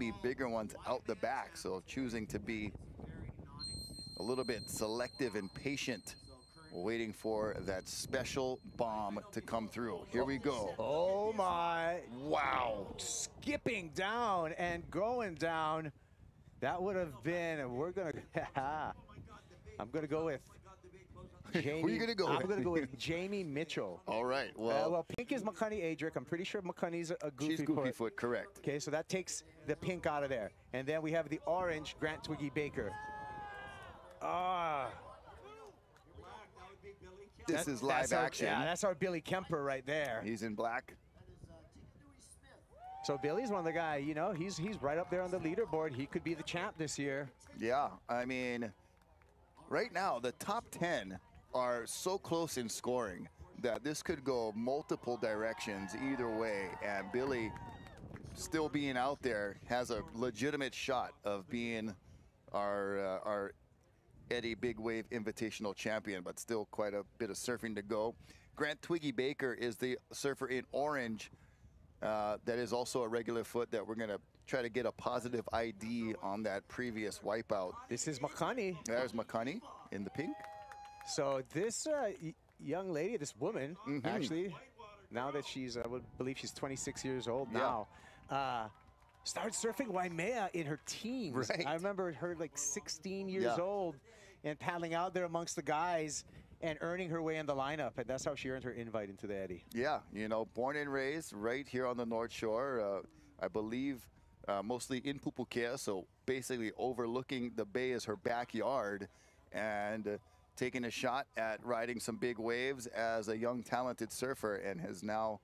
be bigger ones out the back, so choosing to be a little bit selective and patient, waiting for that special bomb to come through. Here we go. Oh my, wow. Skipping down and going down. That would have been, and we're gonna, I'm gonna go with Jamie. Who are you gonna go with? I'm gonna go with Jamie Mitchell. All right, well. Well, pink is Makani Adric. I'm pretty sure Makani's a goofy foot. She's goofy foot, correct. Okay, so that takes the pink out of there. And then we have the orange, Grant Twiggy Baker. Ah. This is live action. Yeah, that's our Billy Kemper right there. He's in black. So Billy's one of the guys, you know, he's right up there on the leaderboard. He could be the champ this year. Yeah, I mean, right now the top 10 are so close in scoring that this could go multiple directions either way, and Billy still being out there has a legitimate shot of being our Eddie Big Wave Invitational champion, but still quite a bit of surfing to go. Grant Twiggy Baker is the surfer in orange. That is also a regular foot that we're going to try to get a positive ID on that previous wipeout. This is Makani. There's Makani in the pink. So this young lady, this woman, actually, now that she's, I would believe she's 26 years old now, started surfing Waimea in her teens. Right. I remember her like 16 years old and paddling out there amongst the guys and earning her way in the lineup, and that's how she earned her invite into the Eddie. Yeah, you know, born and raised right here on the North Shore, I believe mostly in Pupuakea, so basically overlooking the bay is her backyard, and taking a shot at riding some big waves as a young talented surfer, and has now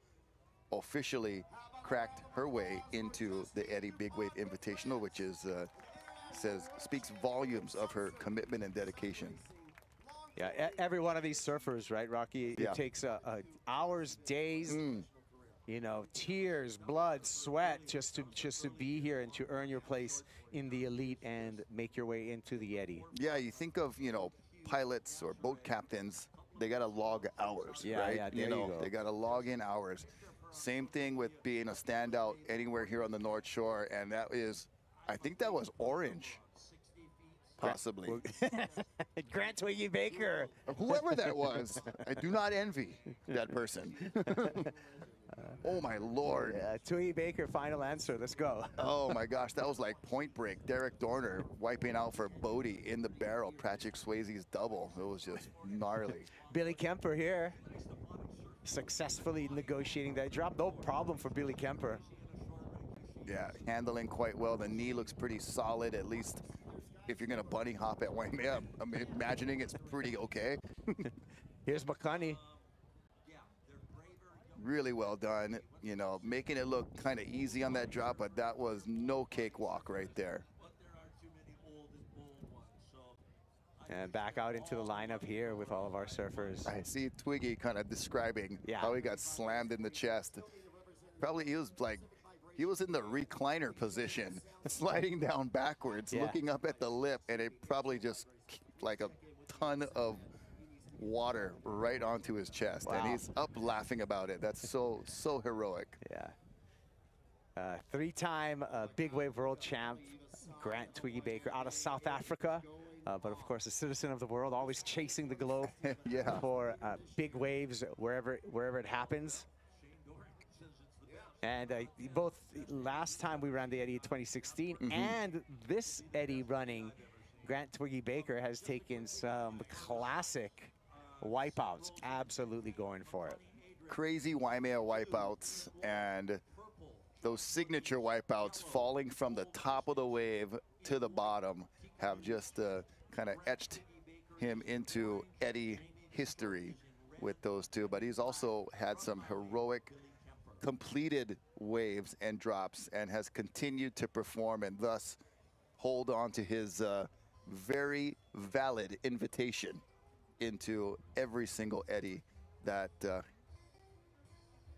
officially cracked her way into the Eddie Big Wave Invitational, which is speaks volumes of her commitment and dedication. Yeah, every one of these surfers, right, Rocky? It takes hours, days, you know, tears, blood, sweat, just to be here and to earn your place in the elite and make your way into the Eddie. Yeah, you think of, you know, pilots or boat captains, they got to log hours, right? Yeah, you know, they got to log in hours. Same thing with being a standout anywhere here on the North Shore, and that is, I think that was orange. Possibly. Grant Twiggy Baker. Whoever that was, I do not envy that person. Oh, my Lord. Yeah, Twiggy Baker, final answer. Let's go. Oh, my gosh. That was like Point Break. Derek Dorner wiping out for Bodie in the barrel. Patrick Swayze's double. It was just gnarly. Billy Kemper here, successfully negotiating that drop. No problem for Billy Kemper. Yeah, handling quite well. The knee looks pretty solid, at least if you're going to bunny hop at Waimea. I'm imagining it's pretty okay. Here's Makani. Really well done, you know, making it look kind of easy on that drop, but that was no cakewalk right there. And back out into the lineup here with all of our surfers. I see Twiggy kind of describing how he got slammed in the chest. Probably he was like, he was in the recliner position, sliding down backwards, looking up at the lip, and it probably just like a ton of water right onto his chest. Wow. And he's up laughing about it. That's so, so heroic. Yeah. Three-time Big Wave World Champ, Grant Twiggy Baker, out of South Africa. But of course, a citizen of the world, always chasing the globe for big waves wherever it happens. And both last time we ran the Eddie 2016 and this Eddie running, Grant Twiggy Baker has taken some classic wipeouts, absolutely going for it. Crazy Waimea wipeouts, and those signature wipeouts falling from the top of the wave to the bottom have just kind of etched him into Eddie history with those two. But he's also had some heroic completed waves and drops, and has continued to perform and thus hold on to his very valid invitation into every single Eddie that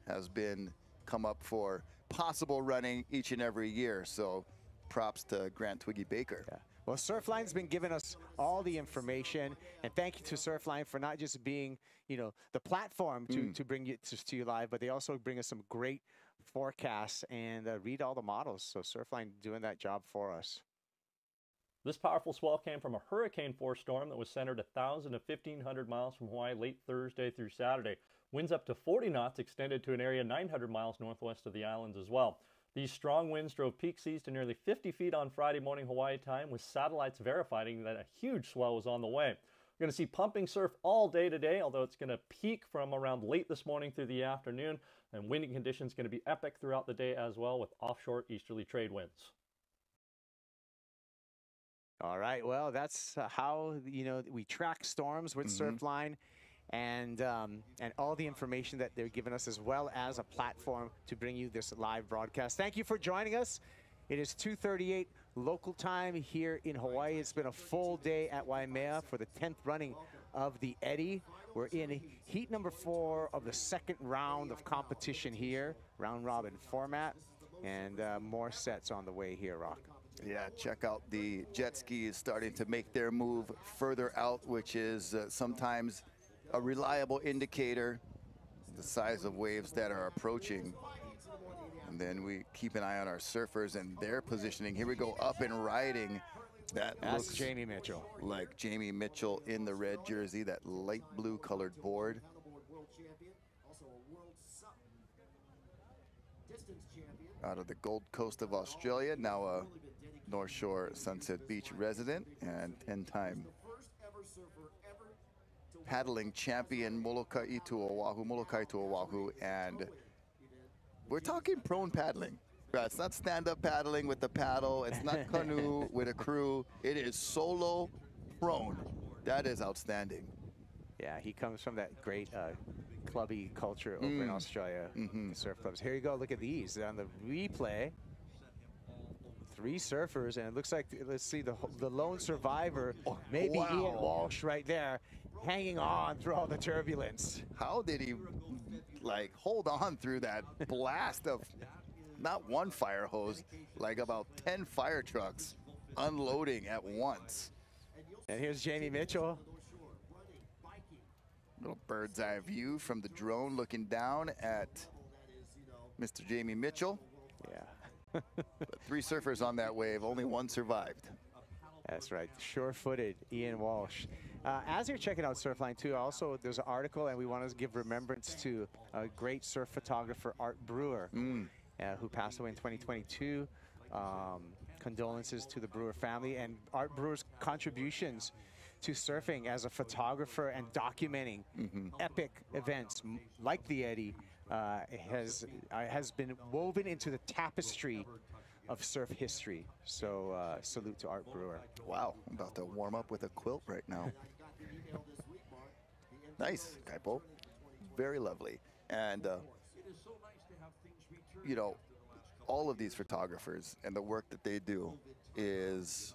has been come up for possible running each and every year. So props to Grant Twiggy Baker. Yeah. Well, Surfline's been giving us all the information, and thank you to Surfline for not just being, you know, the platform to bring it to you live, but they also bring us some great forecasts and read all the models. So Surfline doing that job for us. This powerful swell came from a hurricane-force storm that was centered 1,000 to 1,500 miles from Hawaii late Thursday through Saturday. Winds up to 40 knots extended to an area 900 miles northwest of the islands as well. These strong winds drove peak seas to nearly 50 feet on Friday morning Hawaii time, with satellites verifying that a huge swell was on the way. We're going to see pumping surf all day today, although it's going to peak from around late this morning through the afternoon, and windy conditions going to be epic throughout the day as well, with offshore easterly trade winds. All right, well, that's how, you know, we track storms with Surfline, and all the information that they're giving us, as well as a platform to bring you this live broadcast. Thank you for joining us. It is 2:38 local time here in Hawaii. It's been a full day at Waimea for the 10th running of the Eddie. We're in heat number 4 of the second round of competition here, round robin format, and more sets on the way here, Rock. Yeah, check out the jet skis starting to make their move further out, which is sometimes a reliable indicator, the size of waves that are approaching. And then we keep an eye on our surfers and their positioning. Here we go up and riding. That looks Jamie Mitchell. Like Jamie Mitchell in the red jersey, that light blue colored board. Out of the Gold Coast of Australia, now a North Shore Sunset Beach resident and 10-time paddling champion, Molokai to Oahu, and we're talking prone paddling. It's not stand-up paddling with the paddle. It's not canoe with a crew. It is solo prone. That is outstanding. Yeah, he comes from that great clubby culture over in Australia, the surf clubs. Here you go, look at these. On the replay, 3 surfers, and it looks like, let's see, the lone survivor, maybe Ian Walsh right there, hanging on through all the turbulence. How did he, like, hold on through that blast of not one fire hose, like about 10 fire trucks unloading at once? And here's Jamie Mitchell. Little bird's eye view from the drone looking down at Mr. Jamie Mitchell. Yeah. But 3 surfers on that wave, only 1 survived. That's right, sure-footed Ian Walsh. As you're checking out Surfline too, also there's an article, and we want to give remembrance to a great surf photographer, Art Brewer, who passed away in 2022. Condolences to the Brewer family, and Art Brewer's contributions to surfing as a photographer and documenting epic events like the Eddie has been woven into the tapestry of surf history. So salute to Art Brewer. Wow, I'm about to warm up with a quilt right now. Nice, Kaipo. Very lovely. And, you know, all of these photographers and the work that they do is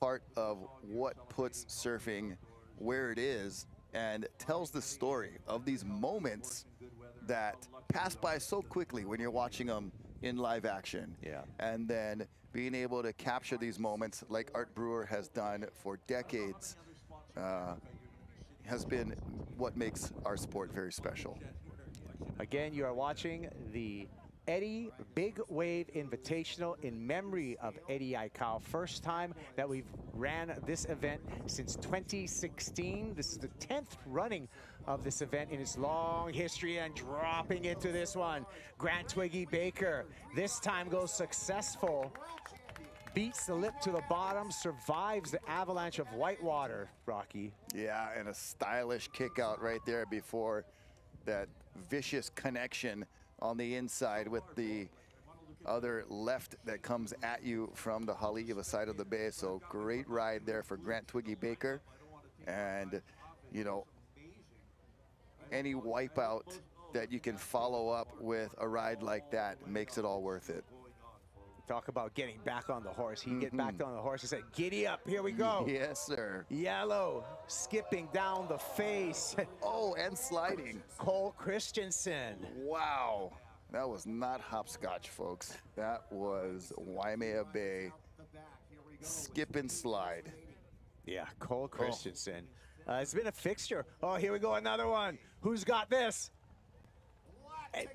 part of what puts surfing where it is and tells the story of these moments that pass by so quickly when you're watching them in live action. Yeah. And then being able to capture these moments like Art Brewer has done for decades has been what makes our sport very special. Again, you are watching the Eddie Big Wave Invitational in memory of Eddie Aikau. First time that we've ran this event since 2016. This is the 10th running of this event in its long history, and dropping into this one, Grant Twiggy Baker. This time goes successful, beats the lip to the bottom, survives the avalanche of whitewater, Rocky. Yeah, and a stylish kick out right there before that vicious connection on the inside with the other left that comes at you from the Hali'iwa side of the bay. So great ride there for Grant Twiggy Baker. And, you know, any wipeout that you can follow up with a ride like that makes it all worth it. Talk about getting back on the horse. He get back on the horse and said, giddy up, here we go. Yes, sir. Yellow, skipping down the face. Oh, and sliding. Cole Christensen. Wow. That was not hopscotch, folks. That was Waimea Bay skip and slide. Yeah, Cole Christensen. It's been a fixture. Oh, here we go, another one. Who's got this?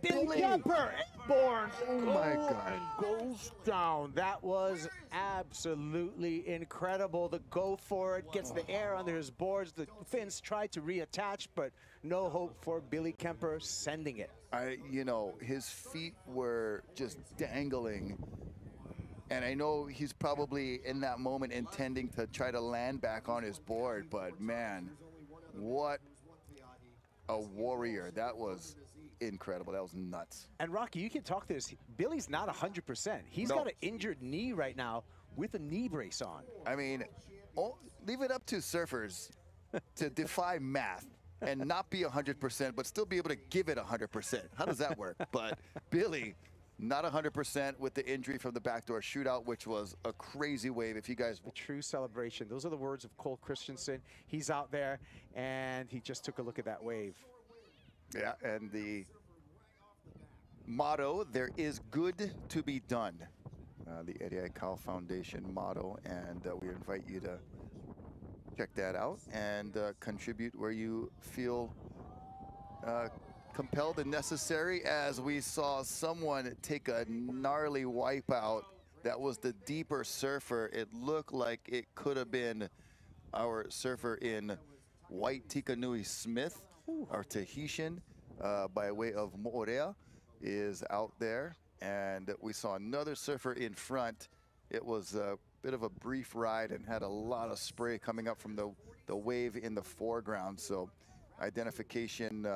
Big jumper, Bourne, oh my God, and goes down. That was absolutely incredible. The go for it, gets the air under his boards. The Finns tried to reattach, but no hope for Billy Kemper sending it. You know, his feet were just dangling. And I know he's probably in that moment intending to try to land back on his board, but man, what a warrior. That was incredible. That was nuts. And Rocky, you can talk to this. Billy's not 100%. He's got an injured knee right now with a knee brace on. I mean, leave it up to surfers to defy math and not be 100%, but still be able to give it 100%. How does that work? But Billy, not 100% with the injury from the backdoor shootout, which was a crazy wave. If you guys... A true celebration. Those are the words of Cole Christensen. He's out there, and he just took a look at that wave. Yeah, and the motto, there is good to be done. The Eddie Aikau Foundation motto, and we invite you to check that out and contribute where you feel compelled and necessary, as we saw someone take a gnarly wipeout. That was the deeper surfer. It looked like it could have been our surfer in white, Tika Nui Smith, our Tahitian, by way of Moorea, is out there. And we saw another surfer in front. It was a bit of a brief ride and had a lot of spray coming up from the wave in the foreground. So identification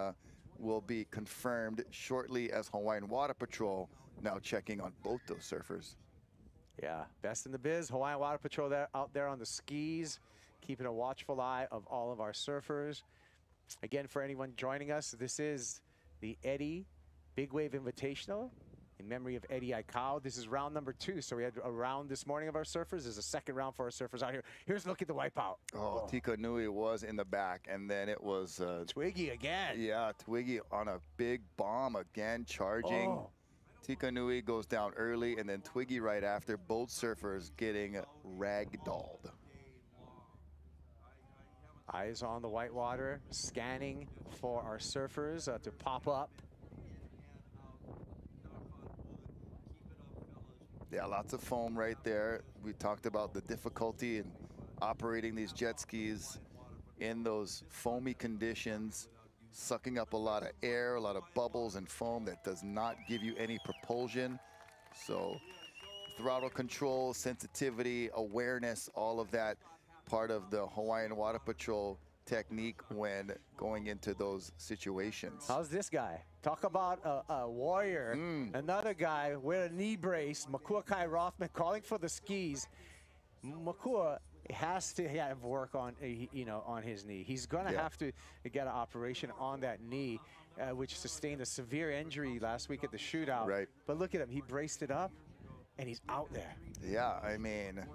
will be confirmed shortly, as Hawaiian Water Patrol now checking on both those surfers. Yeah, best in the biz. Hawaiian Water Patrol there, out there on the skis, keeping a watchful eye of all of our surfers. Again, for anyone joining us, this is the Eddie Big Wave Invitational in memory of Eddie Aikau. This is round number 2. So we had a round this morning of our surfers. There's a second round for our surfers out here. Here's a look at the wipeout. Oh, Tika Nui was in the back, and then it was... Twiggy again. Yeah, Twiggy on a big bomb again, charging. Oh. Tika Nui goes down early, and then Twiggy right after. Both surfers getting ragdolled. Eyes on the whitewater, scanning for our surfers to pop up. Yeah, lots of foam right there. We talked about the difficulty in operating these jet skis in those foamy conditions, sucking up a lot of air, a lot of bubbles and foam that does not give you any propulsion. So throttle control, sensitivity, awareness, all of that, part of the Hawaiian Water Patrol technique when going into those situations. How's this guy? Talk about a warrior. Another guy with a knee brace, Makua Kai Rothman, calling for the skis. Makua has to have work on, you know, on his knee. He's going to have to get an operation on that knee, which sustained a severe injury last week at the shootout. Right. But look at him. He braced it up, and he's out there. Yeah, I mean...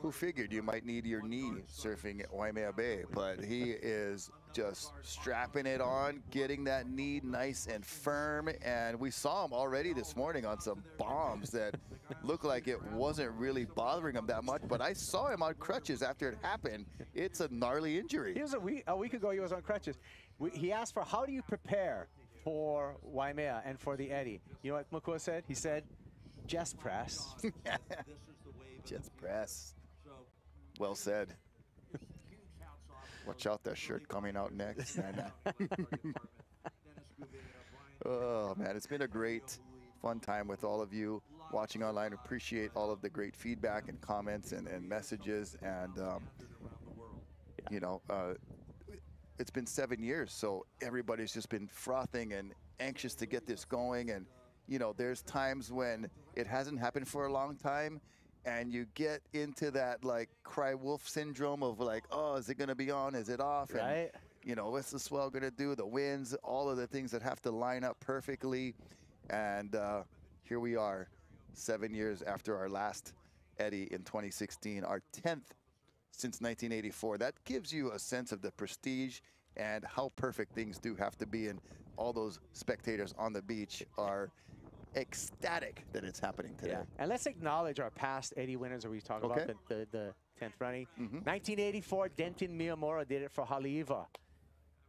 Who figured you might need your knee surfing at Waimea Bay? But he is just strapping it on, getting that knee nice and firm. And we saw him already this morning on some bombs that looked like it wasn't really bothering him that much. But I saw him on crutches after it happened. It's a gnarly injury. He was a week ago, he was on crutches. He asked for, how do you prepare for Waimea and for the Eddie? You know what Makua said? He said, just press. Just press. Well said. Watch out, that shirt coming out next. Oh, man, it's been a great, fun time with all of you watching online. Appreciate all of the great feedback and comments and messages. And, you know, it's been 7 years, so everybody's just been frothing and anxious to get this going. And, you know, there's times when it hasn't happened for a long time, and you get into that, like, cry wolf syndrome of, like, oh, is it going to be on? Is it off? Right. And, you know, what's the swell going to do? The winds, all of the things that have to line up perfectly. And here we are, 7 years after our last Eddie in 2016, our 10th since 1984. That gives you a sense of the prestige and how perfect things do have to be. And all those spectators on the beach are ecstatic that it's happening today. Yeah. And let's acknowledge our past Eddie winners that we talked about, the 10th running. 1984, Denton Miyamura did it for Haleiwa.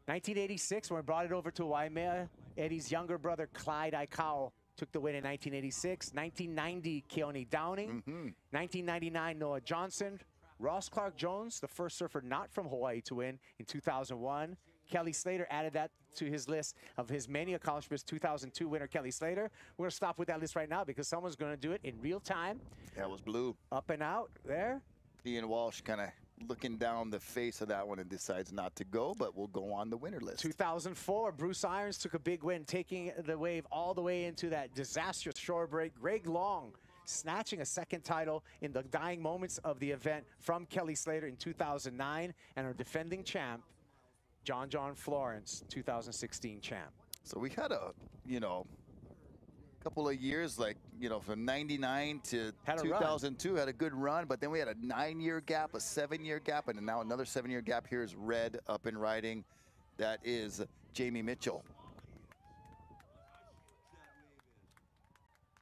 1986, when we brought it over to Waimea, Eddie's younger brother, Clyde Aikau, took the win in 1986. 1990, Keone Downing. 1999, Noah Johnson. Ross Clark Jones, the first surfer not from Hawaii to win in 2001. Kelly Slater added that to his list of his many accomplishments. 2002 winner Kelly Slater. We're going to stop with that list right now because someone's going to do it in real time. That was blue. Up and out there. Ian Walsh kind of looking down the face of that one and decides not to go, but will go on the winner list. 2004, Bruce Irons took a big win, taking the wave all the way into that disastrous shore break. Greg Long snatching a second title in the dying moments of the event from Kelly Slater in 2009, and our defending champ, John Florence, 2016 champ. So we had a, you know, couple of years, like, you know, from 99 to 2002 had a good run, but then we had a 9-year gap, a 7-year gap, and now another 7-year gap. Here is red up and riding. That is Jamie Mitchell.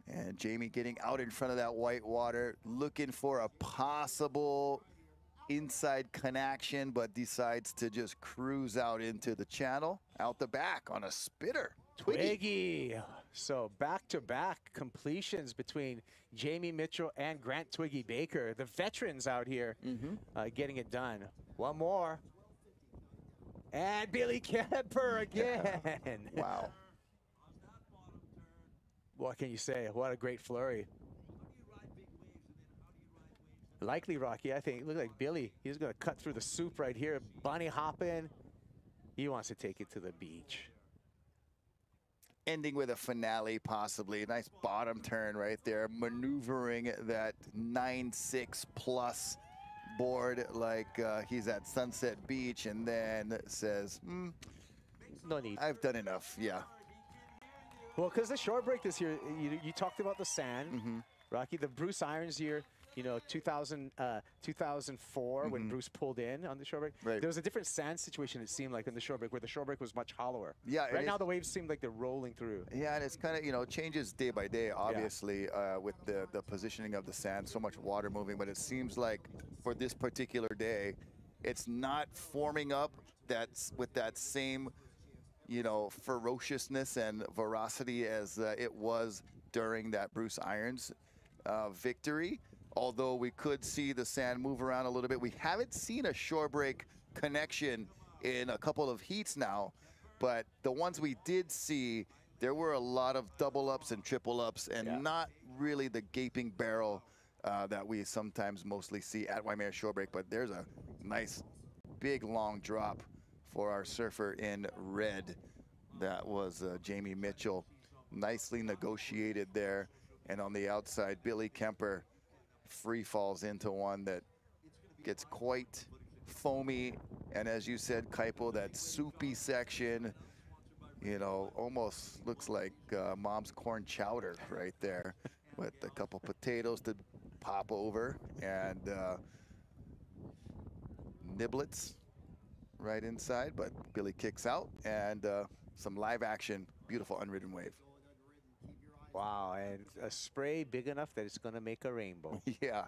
And Jamie getting out in front of that white water, looking for a possible inside connection, but decides to just cruise out into the channel, out the back on a spitter. Twiggy. So back-to-back completions between Jamie Mitchell and Grant Twiggy Baker, the veterans out here getting it done. One more. And Billy Kemper again. Yeah. Wow. What can you say? What a great flurry. Likely, Rocky, I think. Look like Billy. He's going to cut through the soup right here. Bunny hopping. He wants to take it to the beach. Ending with a finale, possibly. A nice bottom turn right there, maneuvering that 9-6 plus board like he's at Sunset Beach, and then says, no need. I've done enough, yeah. Well, because the short break this year, you talked about the sand, Rocky, the Bruce Irons year, you know, 2004 when Bruce pulled in on the shore break. Right. There was a different sand situation, it seemed like, in the shore break, where the shore break was much hollower. Yeah. Right now the waves seem like they're rolling through. Yeah, and it's kind of, you know, changes day by day, obviously, with the positioning of the sand, so much water moving, but it seems like for this particular day, it's not forming up with that same, you know, ferociousness and veracity as it was during that Bruce Irons victory. Although we could see the sand move around a little bit. We haven't seen a shore break connection in a couple of heats now, but the ones we did see, there were a lot of double ups and triple ups, and not really the gaping barrel that we sometimes mostly see at Waimea Shore Break, but there's a nice big long drop for our surfer in red. That was Jamie Mitchell. Nicely negotiated there. And on the outside, Billy Kemper free falls into one that gets quite foamy, and as you said, Kaipo, that soupy section, you know, almost looks like mom's corn chowder right there with a couple potatoes to pop over and niblets right inside, but Billy kicks out, and some live action, beautiful unridden wave. Wow, and a spray big enough that it's going to make a rainbow. Yeah,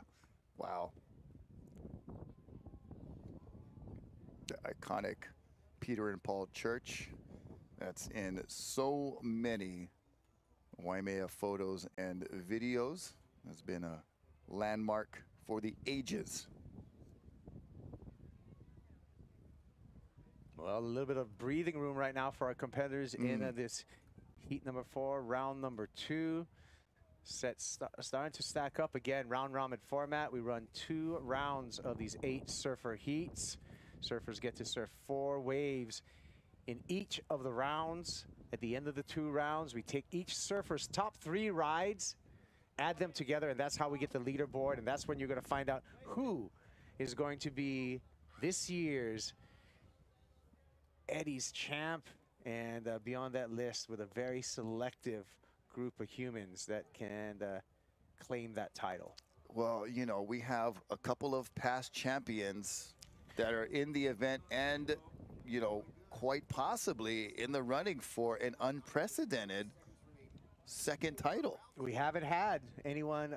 wow. The iconic Peter and Paul Church. That's in so many Waimea photos and videos. That's been a landmark for the ages. Well, a little bit of breathing room right now for our competitors in this heat number 4, round number 2. Sets starting to stack up again, round robin format. We run 2 rounds of these 8 surfer heats. Surfers get to surf 4 waves in each of the rounds. At the end of the 2 rounds, we take each surfer's top 3 rides, add them together, and that's how we get the leaderboard, and that's when you're going to find out who is going to be this year's Eddie's champ. And beyond that list, with a very selective group of humans that can claim that title. Well, you know, we have a couple of past champions that are in the event and, you know, quite possibly in the running for an unprecedented second title. We haven't had anyone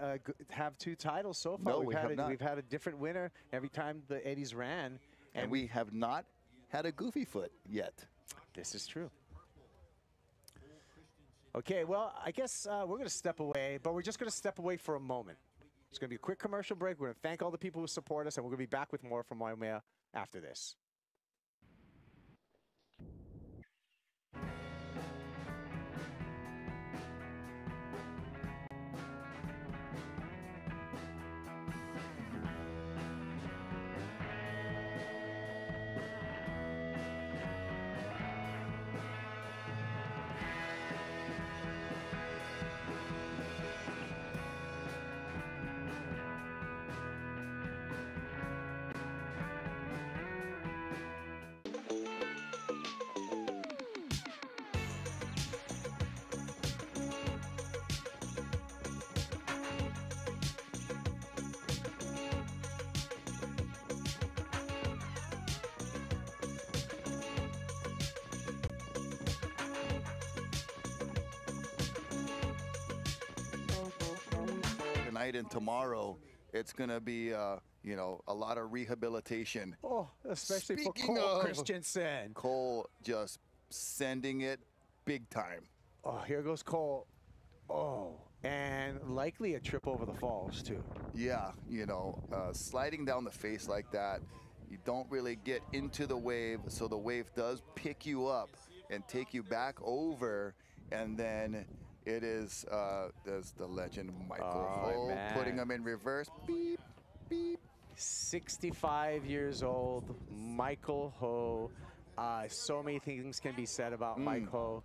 have 2 titles so far. No, we've had not. We've had a different winner every time the Eddies ran. And we have not had a goofy foot yet. This is true. Okay, well, I guess we're going to step away, but we're just going to step away for a moment. It's going to be a quick commercial break. We're going to thank all the people who support us, and we're going to be back with more from Waimea after this. And tomorrow, it's going to be, you know, a lot of rehabilitation. Oh, especially speaking for Cole Christensen. Cole just sending it big time. Oh, here goes Cole. Oh, and likely a trip over the falls, too. Yeah, you know, sliding down the face like that, you don't really get into the wave, so the wave does pick you up and take you back over, and then it is, there's the legend Michael Ho putting him in reverse. Beep, beep. 65 years old, Michael Ho. So many things can be said about Mike Ho.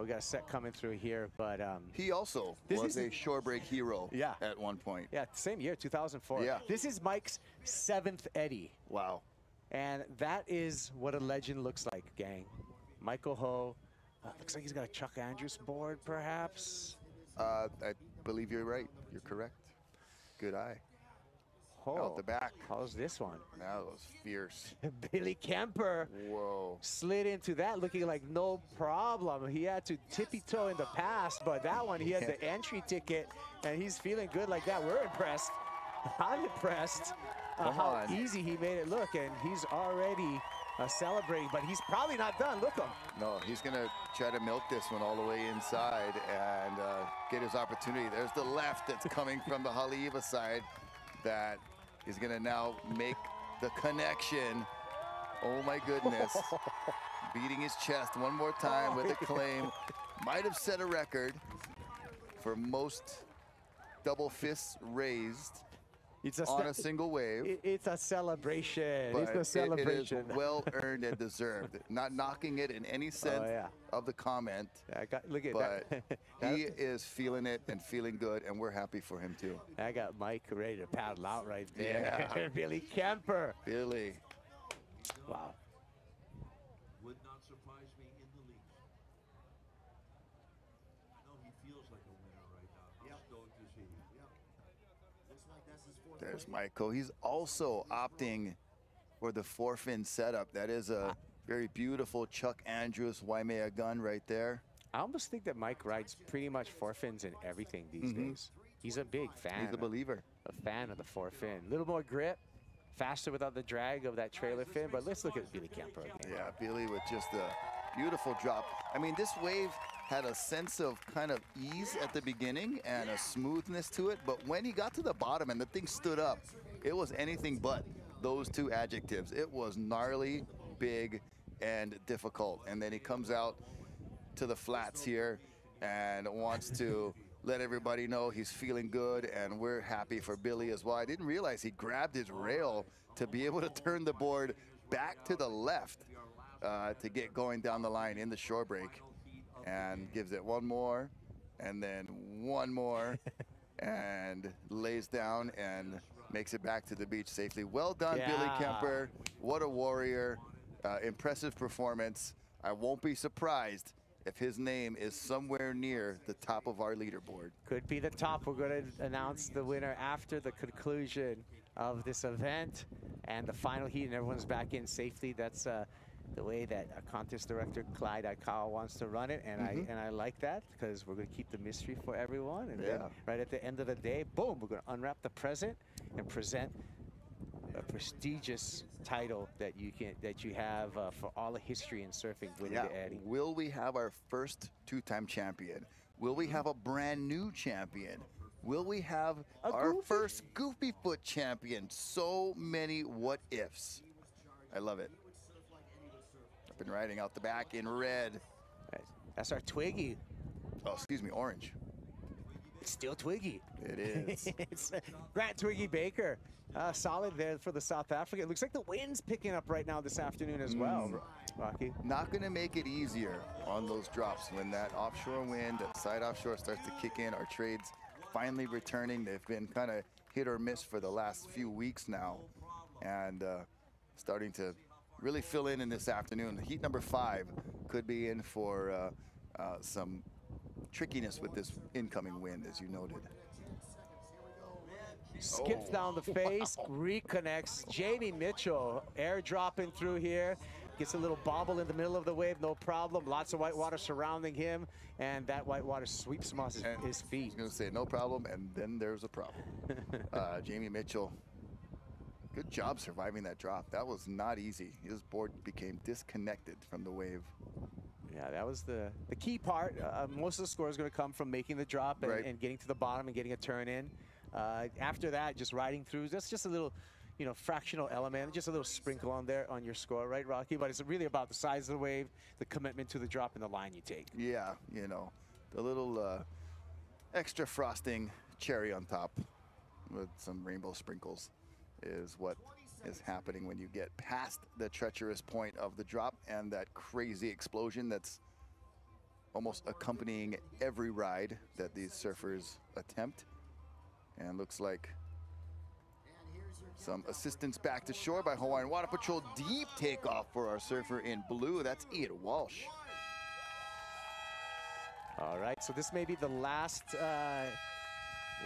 We got a set coming through here, but he also was a shore break hero at one point. Yeah, same year, 2004. Yeah. This is Mike's 7th Eddie. Wow. And that is what a legend looks like, gang. Michael Ho. Looks like he's got a Chuck Andrews board, perhaps. I believe you're right. You're correct. Good eye. Oh, out the back. How's this one? That was fierce. Billy Kemper. Whoa. Slid into that looking like no problem. He had to tippy-toe in the past, but that one, he had the entry ticket, and he's feeling good like that. We're impressed. I'm impressed how easy he made it look, and he's already celebrating, but he's probably not done. Look him. No, he's going to try to milk this one all the way inside and get his opportunity. There's the left that's coming from the Haleiwa side that is going to now make the connection. Oh, my goodness. Beating his chest one more time with a claim. Might have set a record for most double fists raised on a single wave. It's a celebration. But it's a celebration. It is well-earned and deserved. Not knocking it in any sense of the comment. I got, look at that. He is feeling it and feeling good, and we're happy for him, too. I got Mike ready to paddle out right there. Yeah. Billy Kemper. Billy. Wow. Would not surprise me in the least. I know he feels like a winner right now. I'm stoked to see him. There's Michael. He's also opting for the four-fin setup. That is a very beautiful Chuck Andrews Waimea gun right there. I almost think that Mike rides pretty much four-fins in everything these days. He's a big fan. He's a believer. A fan of the four-fin. A little more grip, faster without the drag of that trailer fin. But let's look at Billy Kemper again. Yeah, Billy with just a beautiful drop. I mean, this wave had a sense of kind of ease at the beginning and a smoothness to it, but when he got to the bottom and the thing stood up, it was anything but those two adjectives. It was gnarly, big, and difficult. And then he comes out to the flats here and wants to let everybody know he's feeling good, and we're happy for Billy as well. I didn't realize he grabbed his rail to be able to turn the board back to the left to get going down the line in the shore break. And gives it one more, and then one more, and lays down and makes it back to the beach safely. Well done, Billy Kemper. What a warrior. Impressive performance. I won't be surprised if his name is somewhere near the top of our leaderboard. Could be the top. We're going to announce the winner after the conclusion of this event and the final heat, and everyone's back in safely. That's the way that contest director Clyde Aikawa wants to run it, and I like that, because we're going to keep the mystery for everyone. And then right at the end of the day, boom, we're going to unwrap the present and present a prestigious title that you can have for all the history in surfing with Eddie. Will we have our first two-time champion? Will we have a brand new champion? Will we have our first Goofy Foot champion? So many what ifs. I love it. I've been riding out the back in red. That's our Twiggy. Oh, excuse me, orange. It's still Twiggy. It is. It's Grant Twiggy Baker. Solid there for the South African. It looks like the wind's picking up right now this afternoon as well, Rocky. Not going to make it easier on those drops when that offshore wind, that side offshore starts to kick in. Our trades finally returning. They've been kind of hit or miss for the last few weeks now. And starting to really fill in this afternoon. Heat number 5 could be in for some trickiness with this incoming wind, as you noted. Skips down the face, reconnects. Jamie Mitchell airdropping through here. Gets a little bobble in the middle of the wave, no problem. Lots of white water surrounding him, and that white water sweeps him off his feet. I was going to say no problem, and then there's a problem. Jamie Mitchell, good job surviving that drop. That was not easy. His board became disconnected from the wave. Yeah, that was the key part. Most of the score is going to come from making the drop and getting to the bottom and getting a turn in. After that, just riding through. That's just a little, you know, fractional element, just a little sprinkle on there on your score, right, Rocky? But it's really about the size of the wave, the commitment to the drop, and the line you take. Yeah, you know, the little extra frosting cherry on top with some rainbow sprinkles is what is happening when you get past the treacherous point of the drop and that crazy explosion that's almost accompanying every ride that these surfers attempt. And looks like some assistance back to shore by Hawaiian Water Patrol. Deep takeoff for our surfer in blue. That's Ian Walsh. All right, so this may be the last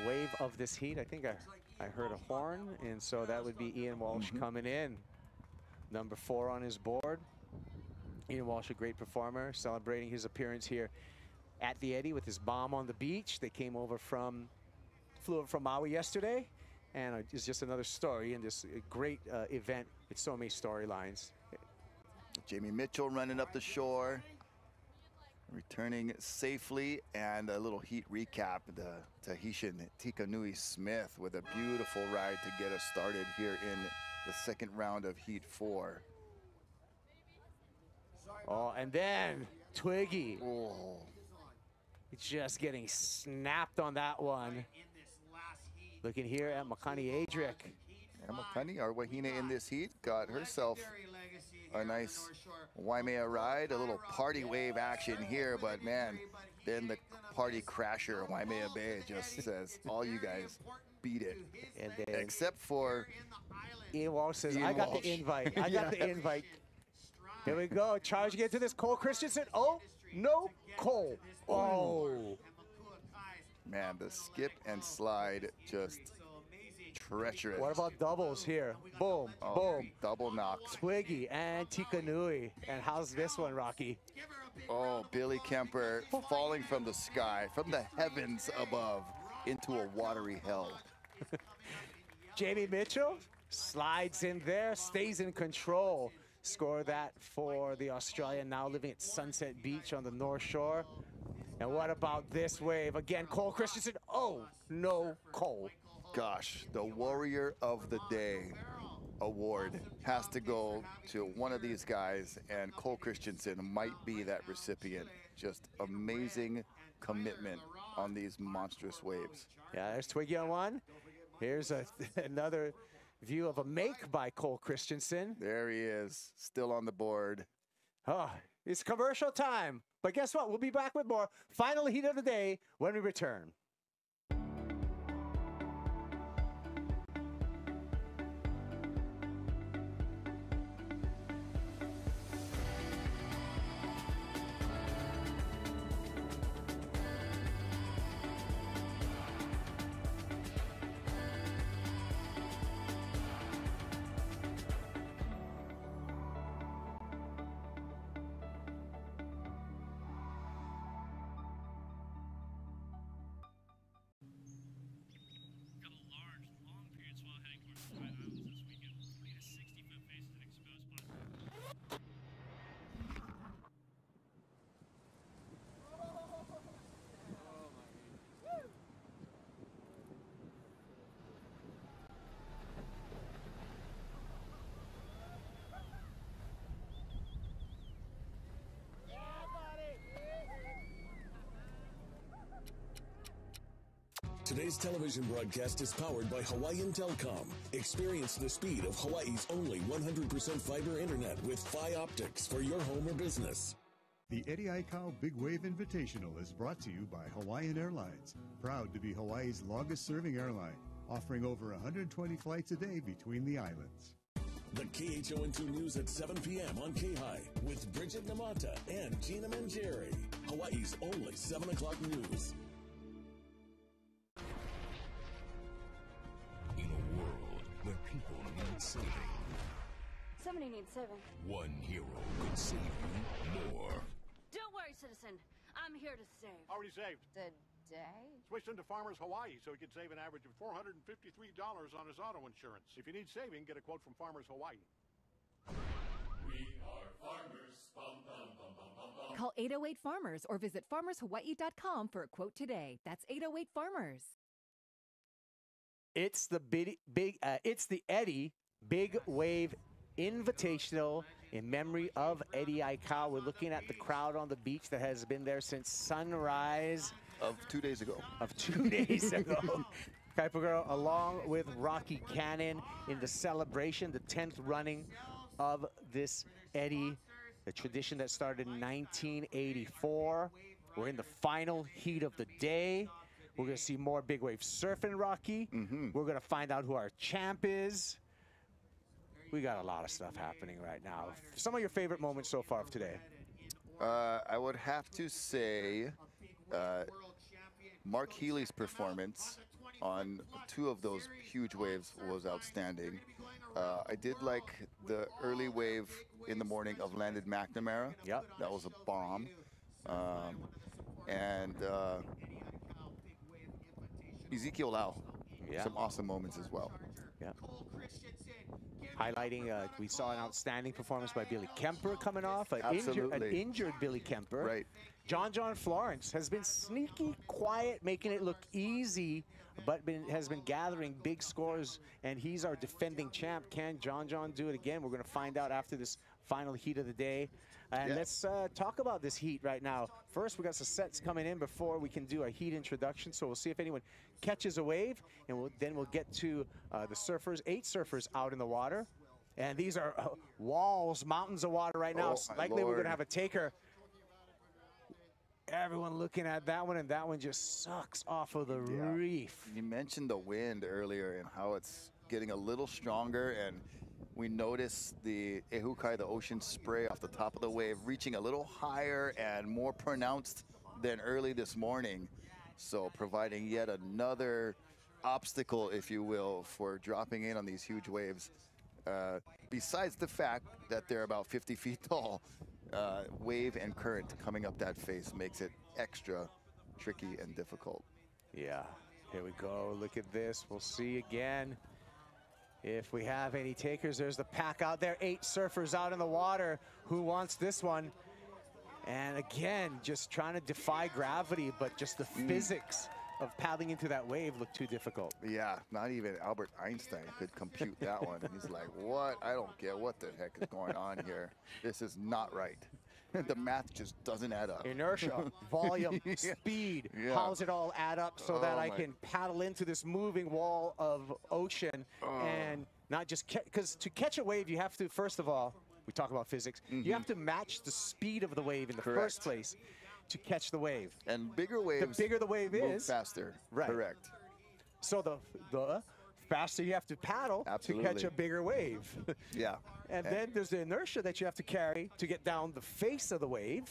wave of this heat. I think I heard a horn, and so that would be Ian Walsh coming in. Number 4 on his board. Ian Walsh, a great performer, celebrating his appearance here at the Eddie with his bomb on the beach. They came over from, flew over from Maui yesterday, and it's just another story in this great event with so many storylines. Jamie Mitchell running up the shore, returning safely, and a little heat recap. The Tahitian Tikanui Smith with a beautiful ride to get us started here in the second round of Heat 4. Oh, and then Twiggy. Oh. Just getting snapped on that one. Looking here at Makani Adrick. And Makani, our Wahine in this heat, got herself a nice Waimea ride, a little party wave action here, but man, then the party crasher, Waimea Bay, just says, all you guys beat it. And then, except for Ian Walsh says, I got the invite. I got the invite. Here we go, charging into this Cole Christensen. Oh, no, Cole. Oh. Man, the skip and slide just treacherous. What about doubles here? Boom, boom. Double knock. Twiggy and Tikanui. And how's this one, Rocky? Oh, Billy Kemper falling from the sky, from the heavens above, into a watery hell. Jamie Mitchell slides in there, stays in control. Score that for the Australian, now living at Sunset Beach on the North Shore. And what about this wave? Again, Cole Christensen. Oh, no, Cole. Gosh, the Warrior of the Day award has to go to one of these guys, and Cole Christensen might be that recipient. Just amazing commitment on these monstrous waves. Yeah, there's Twiggy on one. Here's another view of a make by Cole Christensen. There he is, still on the board. Oh, it's commercial time, but guess what? We'll be back with more final heat of the day when we return. Today's television broadcast is powered by Hawaiian Telcom. Experience the speed of Hawaii's only 100% fiber internet with Phi Optics for your home or business. The Eddie Aikau Big Wave Invitational is brought to you by Hawaiian Airlines, proud to be Hawaii's longest-serving airline, offering over 120 flights a day between the islands. The KHON2 News at 7 p.m. on K-High with Bridget Namata and Gina Mangieri. Hawaii's only 7 o'clock news. In a world where people need saving. Somebody needs saving. One hero could save you more. Don't worry, citizen. I'm here to save. Already saved. Today? Switched into Farmers Hawaii so he could save an average of $453 on his auto insurance. If you need saving, get a quote from Farmers Hawaii. We are farmers. Bum, bum, bum, bum, bum, bum. Call 808 Farmers or visit farmershawaii.com for a quote today. That's 808 Farmers. It's the Eddie Big Wave Invitational in memory of Eddie Aikau. We're looking at the crowd on the beach that has been there since sunrise. Of two days ago. Kuiper Girl, along with Rocky Cannon, in the celebration, the 10th running of this Eddie, the tradition that started in 1984. We're in the final heat of the day. We're going to see more big wave surfing, Rocky. We're going to find out who our champ is. We got a lot of stuff happening right now. Some of your favorite moments so far of today? I would have to say Mark Healy's performance on two of those huge waves was outstanding. I did like the early wave in the morning of Landon McNamara. Yep. That was a bomb. And Ezekiel Lau. Yeah. Some awesome moments as well. Yeah. Highlighting, we saw an outstanding performance by Billy Kemper coming off. An injured Billy Kemper. Right. John Florence has been sneaky, quiet, making it look easy, but has been gathering big scores, and he's our defending champ. Can John do it again? We're going to find out after this final heat of the day. And yes, let's talk about this heat right now. First, we got some sets coming in before we can do a heat introduction, so we'll see if anyone catches a wave, and then we'll get to the surfers, 8 surfers out in the water. And these are walls, mountains of water right now. Oh, likely we're going to have a taker. Everyone looking at that one, and that one just sucks off of the reef. You mentioned the wind earlier and how it's getting a little stronger, and we noticed the ehukai, the ocean spray off the top of the wave, reaching a little higher and more pronounced than early this morning. So providing yet another obstacle, if you will, for dropping in on these huge waves. Besides the fact that they're about 50 feet tall, wave and current coming up that face makes it extra tricky and difficult. Yeah, here we go. Look at this. We'll see again if we have any takers. There's the pack out there. 8 surfers out in the water. Who wants this one? And again, just trying to defy gravity, but just the physics of paddling into that wave looked too difficult. Yeah, not even Albert Einstein could compute that one. He's like, what? I don't get what the heck is going on here. This is not right. The math just doesn't add up. Inertia, volume, speed. Yeah. How's it all add up so that I can paddle into this moving wall of ocean and not just because to catch a wave, you have to, first of all, we talk about physics, you have to match the speed of the wave in the first place to catch the wave. And bigger waves, the bigger the wave is, faster. Right. Correct. So the faster you have to paddle to catch a bigger wave. Yeah. And then there's the inertia that you have to carry to get down the face of the wave.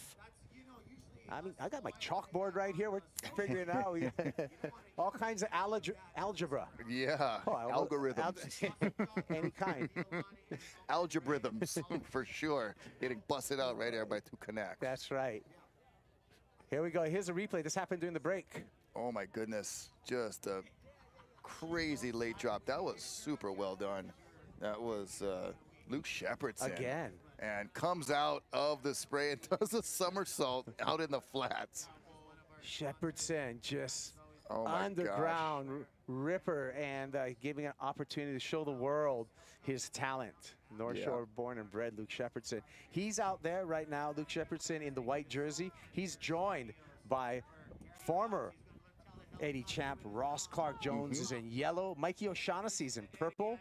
I mean, I got my chalkboard right here. We're figuring out all kinds of algebra. Yeah, algorithms. Any kind. Algorithms, for sure. Getting busted out right there by two Kanaks. That's right. Here we go. Here's a replay. This happened during the break. Oh, my goodness. Just a crazy late drop. That was super well done. That was Luke Shepherdson. Again. And comes out of the spray and does a somersault out in the flats. Shepherdson just underground ripper and giving an opportunity to show the world his talent. North Shore born and bred Luke Shepherdson. He's out there right now, Luke Shepherdson in the white jersey. He's joined by former Eddie Champ. Ross Clark-Jones is in yellow. Mikey O'Shaughnessy's in purple.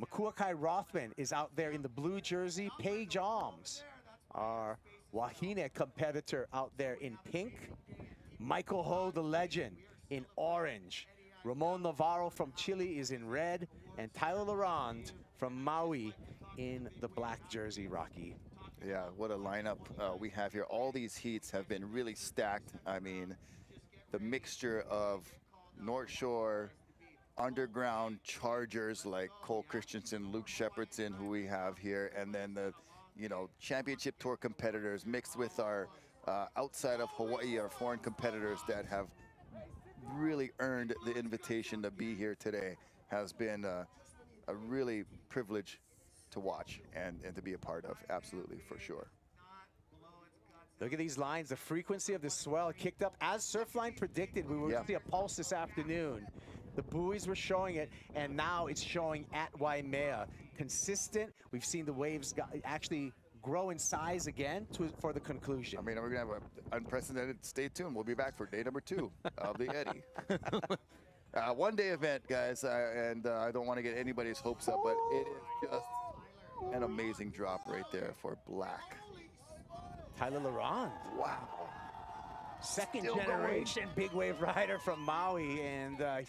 Makuakai Rothman is out there in the blue jersey. Paige Alms, our Wahine competitor, out there in pink. Michael Ho, the legend, in orange. Ramon Navarro from Chile is in red. And Tyler Laurent from Maui in the black jersey, Rocky. Yeah, what a lineup we have here. All these heats have been really stacked. I mean, the mixture of North Shore, underground chargers like Cole Christensen, Luke Shepherdson, who we have here, and then the, you know, championship tour competitors mixed with our outside of Hawaii, our foreign competitors that have really earned the invitation to be here today. Has been a really privilege to watch and to be a part of, absolutely, for sure. Look at these lines, the frequency of the swell kicked up as Surfline predicted. We would see a pulse this afternoon. The buoys were showing it, and now it's showing at Waimea. Consistent, we've seen the waves actually grow in size again for the conclusion. I mean, we're gonna have an unprecedented, stay tuned. We'll be back for day number 2 of the Eddie. One-day event, guys, and I don't want to get anybody's hopes up, but it is just an amazing drop right there for black. Tyler Laurent. Wow. Second-generation big wave rider from Maui, and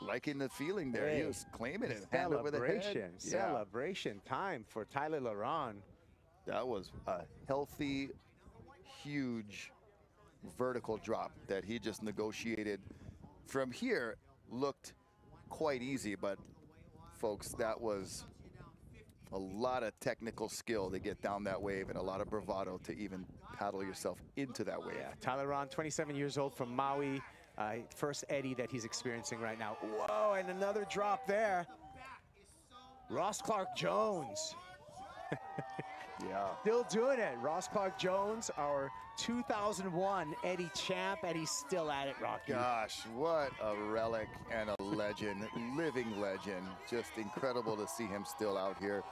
liking the feeling there. He was claiming it. Celebration time for Tyler Laurent. That was a healthy, huge vertical drop that he just negotiated. From here, looked quite easy, but folks, that was a lot of technical skill to get down that wave and a lot of bravado to even paddle yourself into that wave. Yeah, Tyler Laurent, 27 years old from Maui, first eddy that he's experiencing right now. Whoa, and another drop there. Ross Clark-Jones. Yeah. Still doing it. Ross Clark-Jones, our 2001 Eddie Champ, and he's still at it, Rocky. Gosh, what a relic and a legend, living legend. Just incredible to see him still out here.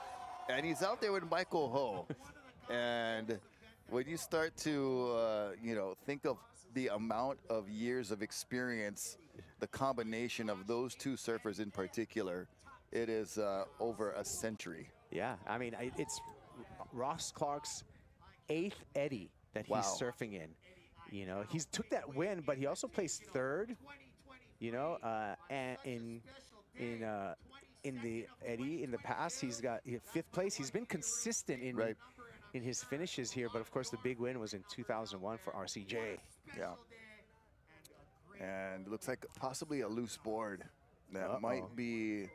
And he's out there with Michael Ho. And when you start to, you know, think of the amount of years of experience, the combination of those two surfers in particular, it is over a century. Yeah, I mean, it's Ross Clark's 8th Eddie that he's surfing in. You know, he's took that win, but he also placed 3rd, you know, in the Eddie in the past. He's got 5th place. He's been consistent in his finishes here, but of course the big win was in 2001 for RCJ. Yeah. And it looks like possibly a loose board that might be,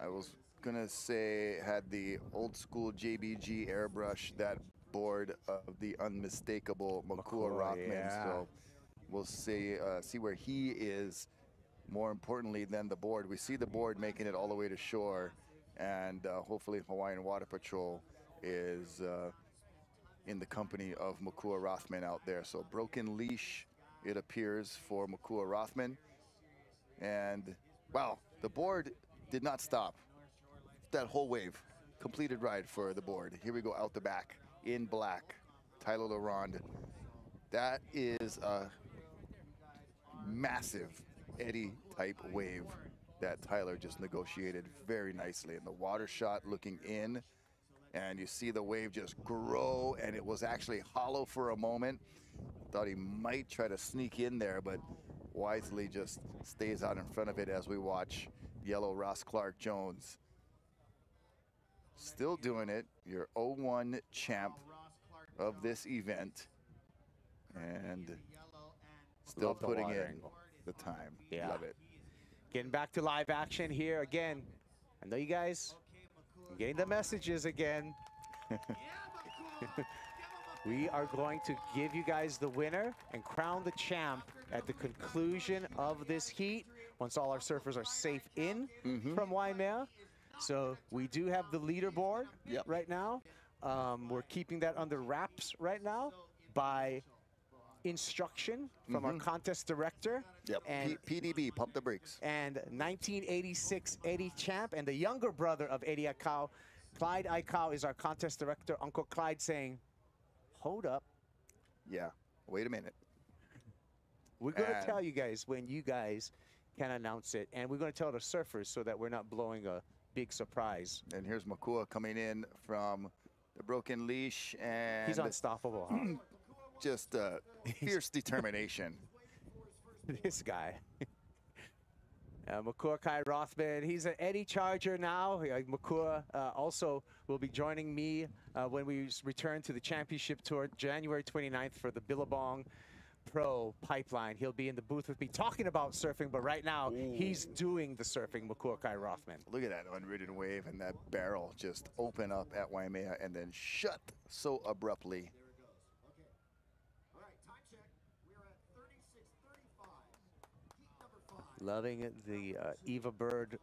I was gonna say, had the old school JBG airbrush, that board of the unmistakable Makua Rothman. So we'll see where he is, more importantly than the board. We see the board making it all the way to shore, and hopefully Hawaiian Water Patrol is in the company of Makua Rothman out there. So broken leash, it appears, for Makua Rothman. And wow, the board did not stop. That whole wave, completed ride for the board. Here we go out the back in black, Tyler Laurent. That is a massive Eddie type wave that Tyler just negotiated very nicely. And the water shot looking in, and you see the wave just grow, and it was actually hollow for a moment. Thought he might try to sneak in there, but wisely just stays out in front of it as we watch yellow Ross Clark-Jones. Still doing it, your 01 champ of this event, and still putting in the time. Yeah. Love it. Getting back to live action here again. I know you guys are getting the messages again. We are going to give you guys the winner and crown the champ at the conclusion of this heat, once all our surfers are safe in from Waimea. So we do have the leaderboard right now. We're keeping that under wraps right now by instruction from our contest director. And PDB, pump the brakes. And 1986 Eddie Champ and the younger brother of Eddie Aikau, Clyde Aikau, is our contest director. Uncle Clyde saying, hold up. Yeah, wait a minute. We're going to tell you guys when you guys can announce it, and we're going to tell the surfers so that we're not blowing a big surprise. And here's Makua coming in from the broken leash, and he's unstoppable. Huh? Just fierce determination. This guy. Makua Kai Rothman, he's an Eddy Charger now. Makua also will be joining me when we return to the championship tour January 29th for the Billabong Pro Pipeline. He'll be in the booth with me talking about surfing, but right now he's doing the surfing, Makua Kai Rothman. Look at that unridden wave and that barrel just open up at Waimea and then shut so abruptly. Loving the Eva Bird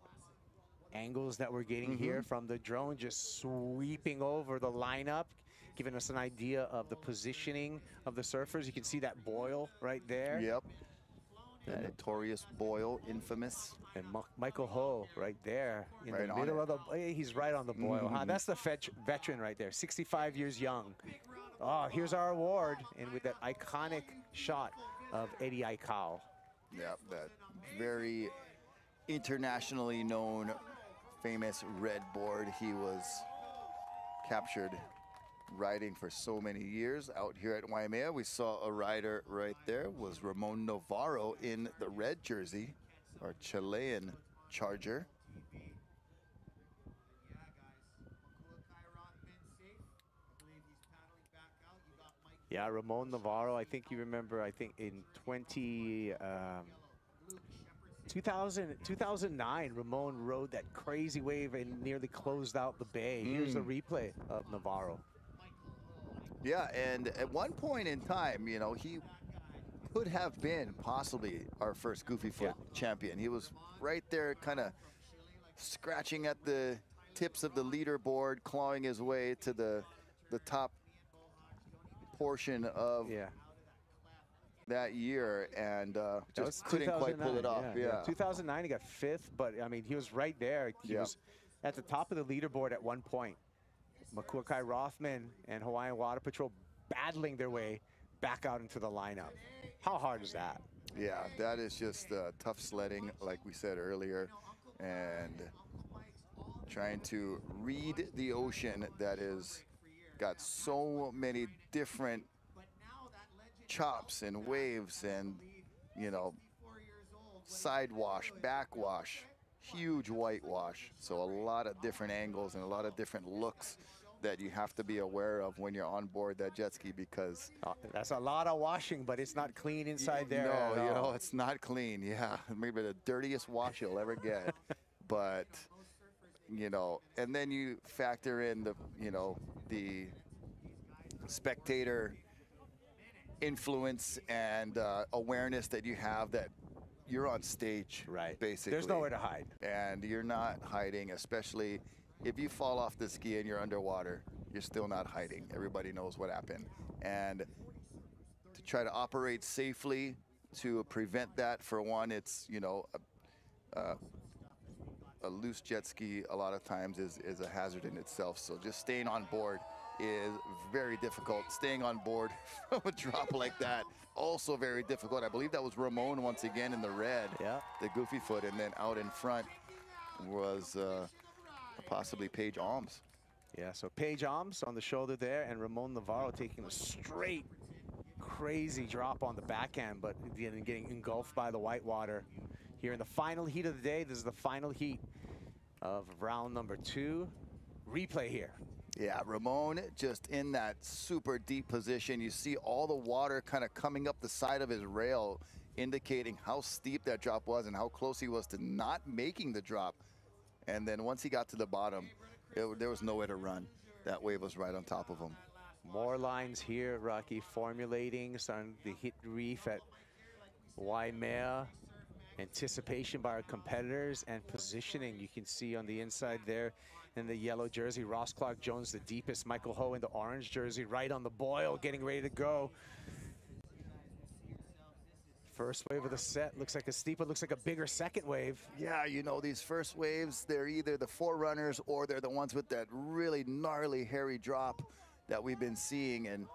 angles that we're getting here from the drone, just sweeping over the lineup, giving us an idea of the positioning of the surfers. You can see that boil right there. Yep. The notorious boil, infamous. And Michael Ho right there in the middle of the, he's right on the boil. That's the veteran right there, 65 years young. Oh, here's our award, and with that iconic shot of Eddie Aikau. Yeah, that very internationally known, famous red board. He was captured riding for so many years out here at Waimea. We saw a rider right there was Ramon Navarro in the red jersey, our Chilean Charger. Yeah, Ramon Navarro, I think you remember, I think in 2009, Ramon rode that crazy wave and nearly closed out the bay. Here's a replay of Navarro. Yeah, and at one point in time, you know, he could have been possibly our first Goofy Foot champion. He was right there kind of scratching at the tips of the leaderboard, clawing his way to the top portion of that year, and just couldn't quite pull it off. Yeah, 2009 he got fifth, but I mean he was right there. He was at the top of the leaderboard at one point. Makua Kai Rothman and Hawaiian Water Patrol battling their way back out into the lineup. How hard is that? Yeah, that is just tough sledding, like we said earlier, and trying to read the ocean that is got so many different chops and waves and, you know, sidewash, backwash, huge whitewash. So a lot of different angles and a lot of different looks that you have to be aware of when you're on board that jet ski, because that's a lot of washing, but it's not clean inside there. No, you know, it's not clean. Yeah, maybe the dirtiest wash you'll ever get. But you know, and then you factor in the, you know, the spectator influence and awareness that you have that you're on stage, right? Basically, there's nowhere to hide, and you're not hiding. Especially if you fall off the ski and you're underwater, you're still not hiding. Everybody knows what happened, and to try to operate safely to prevent that, for one, it's, you know, a loose jet ski a lot of times is a hazard in itself. So just staying on board is very difficult. Staying on board from a drop like that, also very difficult. I believe that was Ramon once again in the red, the Goofy Foot, and then out in front was possibly Paige Alms. Yeah, so Paige Alms on the shoulder there, and Ramon Navarro taking a straight, crazy drop on the backhand, but then getting engulfed by the whitewater. Here in the final heat of the day, this is the final heat of round number 2. Replay here. Yeah, Ramon just in that super deep position. You see all the water kind of coming up the side of his rail, indicating how steep that drop was and how close he was to not making the drop. And then once he got to the bottom, there was nowhere to run. That wave was right on top of him. More lines here, Rocky, formulating, starting to hit reef at Waimea. Anticipation by our competitors and positioning. You can see on the inside there in the yellow jersey, Ross Clark Jones the deepest, Michael Ho in the orange jersey right on the boil, getting ready to go. First wave of the set looks like a steeper, looks like a bigger second wave. Yeah, you know, these first waves, they're either the forerunners or they're the ones with that really gnarly hairy drop that we've been seeing. And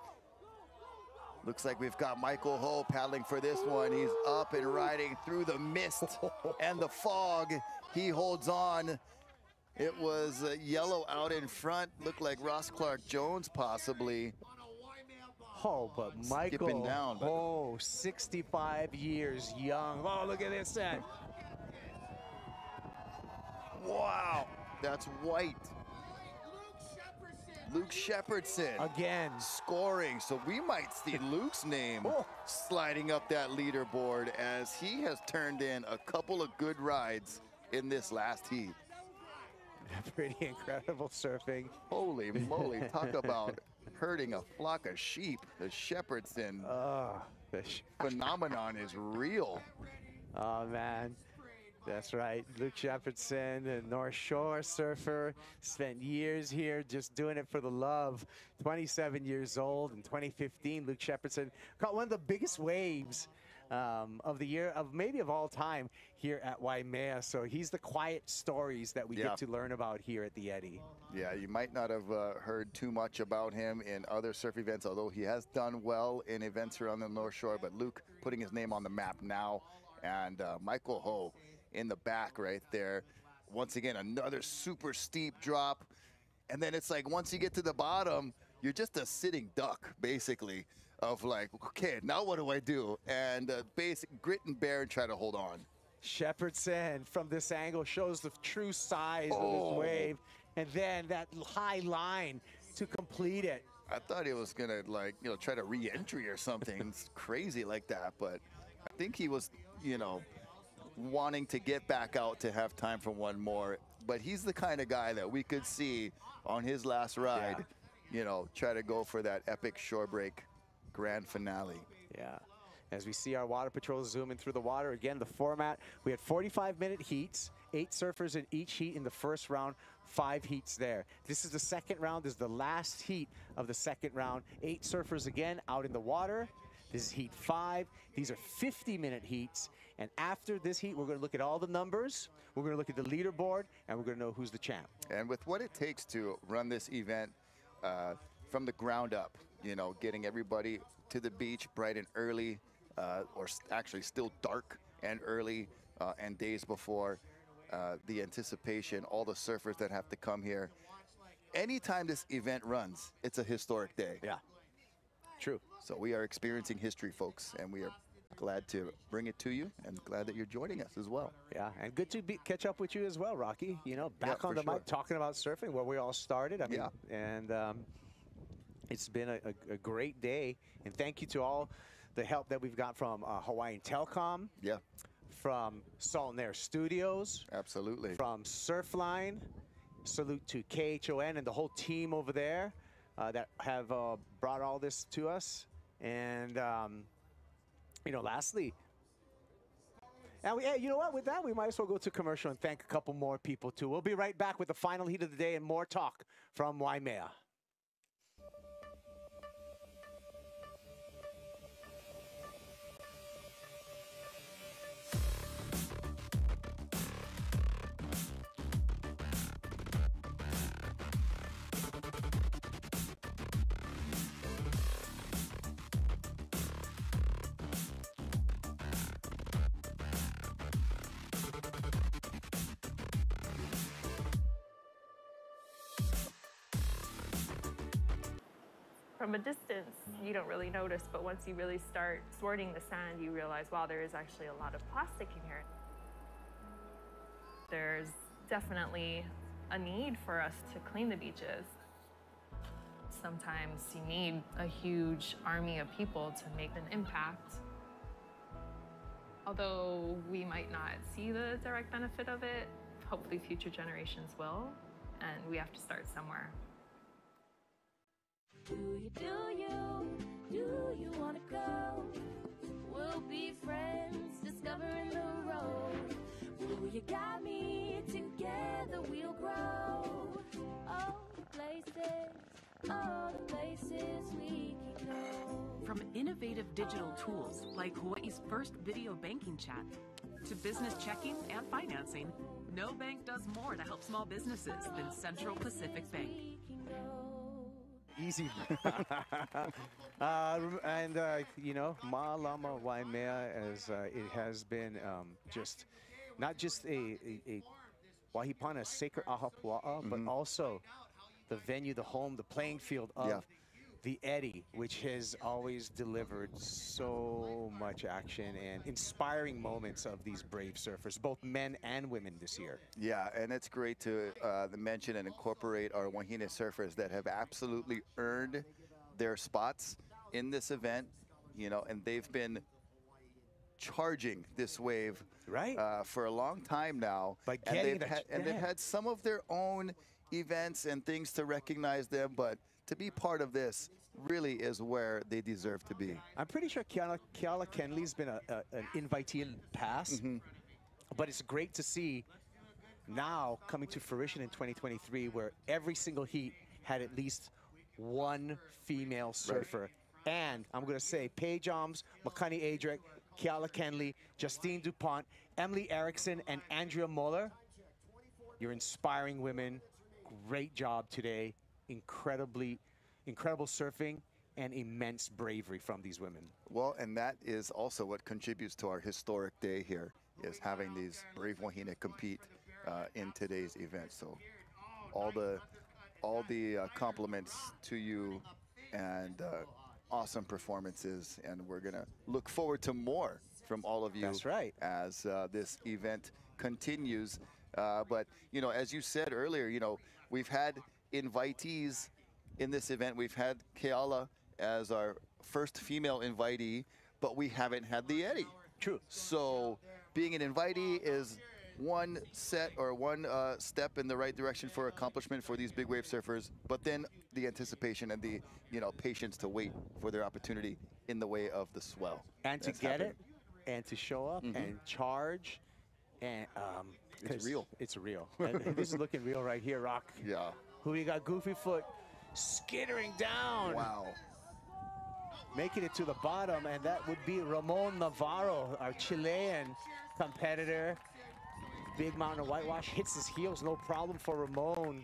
Looks like we've got Michael Ho paddling for this one. He's up and riding through the mist and the fog. He holds on. It was yellow out in front. Looked like Ross Clark Jones, possibly. Oh, but Michael down, but Ho, 65 years young. Oh, look at this set. Wow, that's white. Luke Shepherdson again scoring, so we might see Luke's name sliding up that leaderboard, as he has turned in a couple of good rides in this last heat. Pretty incredible surfing. Holy moly, talk about herding a flock of sheep. The Shepherdson phenomenon is real. Oh, man. That's right, Luke Shepherdson, a North Shore surfer, spent years here just doing it for the love. 27 years old. In 2015, Luke Shepherdson caught one of the biggest waves of the year, of maybe of all time, here at Waimea. So he's the quiet stories that we get to learn about here at the Eddy. Yeah, you might not have heard too much about him in other surf events, although he has done well in events around the North Shore. But Luke putting his name on the map now, and Michael Ho in the back right there. Once again, another super steep drop. And then it's like, once you get to the bottom, you're just a sitting duck, basically, of like, okay, now what do I do? And basic grit and bear and try to hold on. Shepherdson from this angle shows the true size of this wave. And then that high line to complete it. I thought he was gonna, like, you know, try to re-entry or something crazy like that, but I think he was, you know, wanting to get back out to have time for one more. But he's the kind of guy that we could see on his last ride, you know, try to go for that epic shore break grand finale. Yeah, as we see our water patrol zooming through the water again, the format, we had 45-minute heats, 8 surfers in each heat in the first round, 5 heats there. This is the second round, this is the last heat of the second round. 8 surfers again out in the water. This is heat 5. These are 50-minute heats. And after this heat, we're going to look at all the numbers, we're going to look at the leaderboard, and we're going to know who's the champ. And with what it takes to run this event from the ground up, you know, getting everybody to the beach bright and early, or actually still dark and early, and days before, the anticipation, all the surfers that have to come here. Anytime this event runs, it's a historic day. Yeah, true. So we are experiencing history, folks, and we are glad to bring it to you, and glad that you're joining us as well. Yeah, and good to catch up with you as well, Rocky. You know, back on the mic talking about surfing, where we all started. I mean, and it's been a great day. And thank you to all the help that we've got from Hawaiian Telcom. Yeah. From Salt and Air Studios. Absolutely. From Surfline. Salute to KHON and the whole team over there that have brought all this to us. And you know, lastly, and you know what, with that, we might as well go to commercial and thank a couple more people, too. We'll be right back with the final heat of the day and more talk from Waimea. From a distance, you don't really notice, but once you really start sorting the sand, you realize, wow, there is actually a lot of plastic in here. There's definitely a need for us to clean the beaches. Sometimes you need a huge army of people to make an impact. Although we might not see the direct benefit of it, hopefully future generations will, and we have to start somewhere. Do you wanna go? We'll be friends, discovering the road. Ooh, you got me, together we'll grow. Oh, the places we can go. From innovative digital tools like Hawaii's first video banking chat to business checking and financing, no bank does more to help small businesses than Central Pacific Bank. easy. You know, Ma Lama Waimea, as it has been just, not just a Wahipana sacred ahapua'a, but also the venue, the home, the playing field of the Eddie, which has always delivered so much action and inspiring moments of these brave surfers, both men and women this year. Yeah, and it's great to mention and incorporate our Wahine surfers that have absolutely earned their spots in this event, you know, and they've been charging this wave for a long time now. By getting and they've had some of their own events and things to recognize them, but to be part of this really is where they deserve to be. I'm pretty sure Kiala Kenley's been an invitee in the past, but it's great to see now coming to fruition in 2023 where every single heat had at least one female surfer. And I'm going to say Paige Oms, Makani Adrick, Kiala Kenley, Justine DuPont, Emily Erickson, and Andrea Moeller. You're inspiring women. Great job today. Incredible surfing and immense bravery from these women. Well, and that is also what contributes to our historic day here, is having these brave Wahine compete in today's event. So all the compliments to you and awesome performances, and we're gonna look forward to more from all of you. That's right. As this event continues. But you know, as you said earlier, you know, we've had invitees in this event. We've had Kiala as our first female invitee, but we haven't had the Eddie. True. So being an invitee is one set or one step in the right direction for accomplishment for these big wave surfers, but then the anticipation and the, you know, patience to wait for their opportunity in the way of the swell. And to get it and to show up and charge. And it's real. It's real. And this is looking real right here, Rock. Yeah. Who you got? Goofy Foot skittering down. Wow. Making it to the bottom, and that would be Ramon Navarro, our Chilean competitor. Big mountain of whitewash, hits his heels, no problem for Ramon.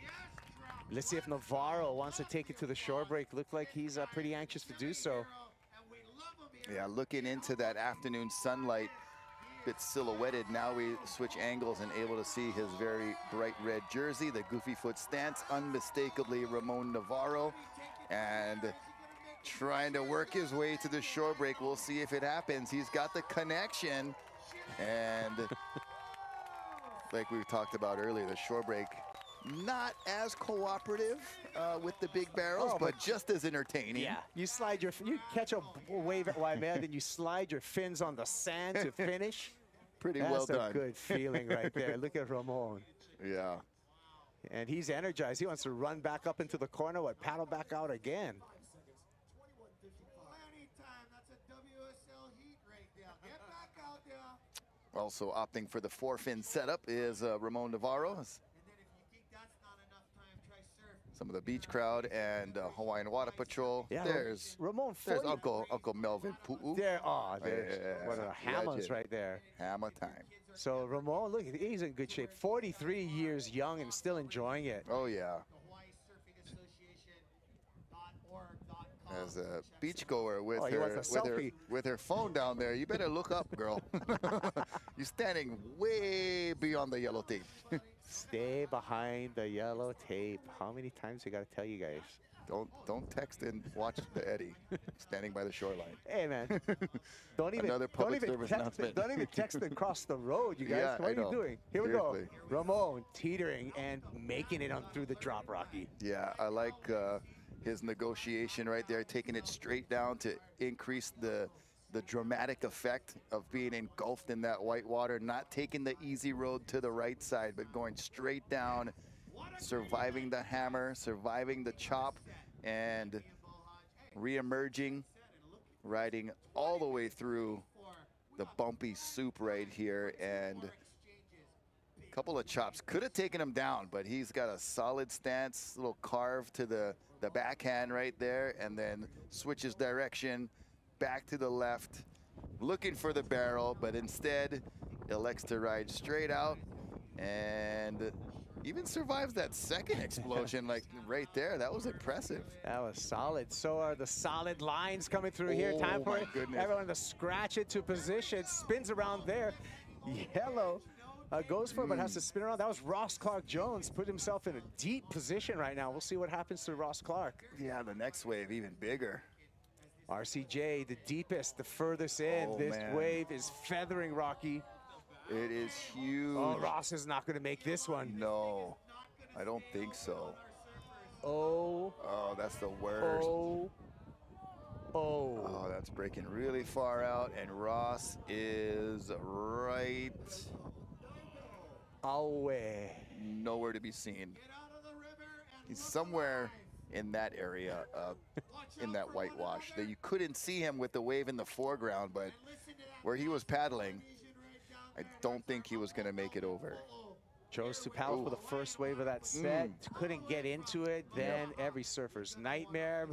Let's see if Navarro wants to take it to the shore break. Looked like he's pretty anxious to do so. Yeah, looking into that afternoon sunlight. Bit silhouetted. Now we switch angles and able to see his very bright red jersey, the Goofy Foot stance, unmistakably Ramon Navarro, and trying to work his way to the shore break. We'll see if it happens. He's got the connection, and like we talked about earlier, the shore break not as cooperative with the big barrels, but just as entertaining. Yeah, you slide your, you catch a wave at Waimea, then you slide your fins on the sand to finish. Pretty well done. That's a good feeling right there. Look at Ramon. Yeah. And he's energized. He wants to run back up into the corner, but paddle back out again. Also opting for the four fin setup is Ramon Navarro. Some of the beach crowd and Hawaiian Water Patrol. Yeah, there's Ramon. There's Uncle Melvin Pu'u. There are. One of the hammers right there. Hammer time. So Ramon, look, he's in good shape. 43 years young and still enjoying it. Oh yeah. As a beachgoer with her phone down there, you better look up, girl. You're standing way beyond the yellow tape. Stay behind the yellow tape. How many times we gotta tell you guys? Don't text and watch the Eddie standing by the shoreline. Hey man, don't even text and cross the road, you guys. Yeah, what are you doing? Here Seriously. We go. Ramon teetering and making it on through the drop, Rocky. Yeah, I like. His negotiation right there, taking it straight down to increase the dramatic effect of being engulfed in that white water, not taking the easy road to the right side, but going straight down, surviving the hammer, surviving the chop, and re-emerging, riding all the way through the bumpy soup right here. And a couple of chops could have taken him down, but he's got a solid stance, little carve to the backhand right there, and then switches direction back to the left, looking for the barrel, but instead elects to ride straight out and even survives that second explosion, like right there. That was impressive. That was solid. So are the solid lines coming through here. Time for everyone to scratch it to position. Spins around there. Yellow goes for it, but has to spin around. That was Ross Clark Jones, put himself in a deep position right now. We'll see what happens to Ross Clark. Yeah, the next wave, even bigger. RCJ, the deepest, the furthest in. This wave is feathering Rocky. It is huge. Oh, Ross is not going to make this one. No, I don't think so. Oh. Oh, that's the worst. Oh. Oh. Oh, that's breaking really far out, and Ross is right away. Nowhere to be seen. He's somewhere in that area, in that whitewash, that you couldn't see him with the wave in the foreground, but where he was paddling, I don't think he was going to make it over. Chose to paddle for the first wave of that set. Couldn't get into it. Then every surfer's nightmare.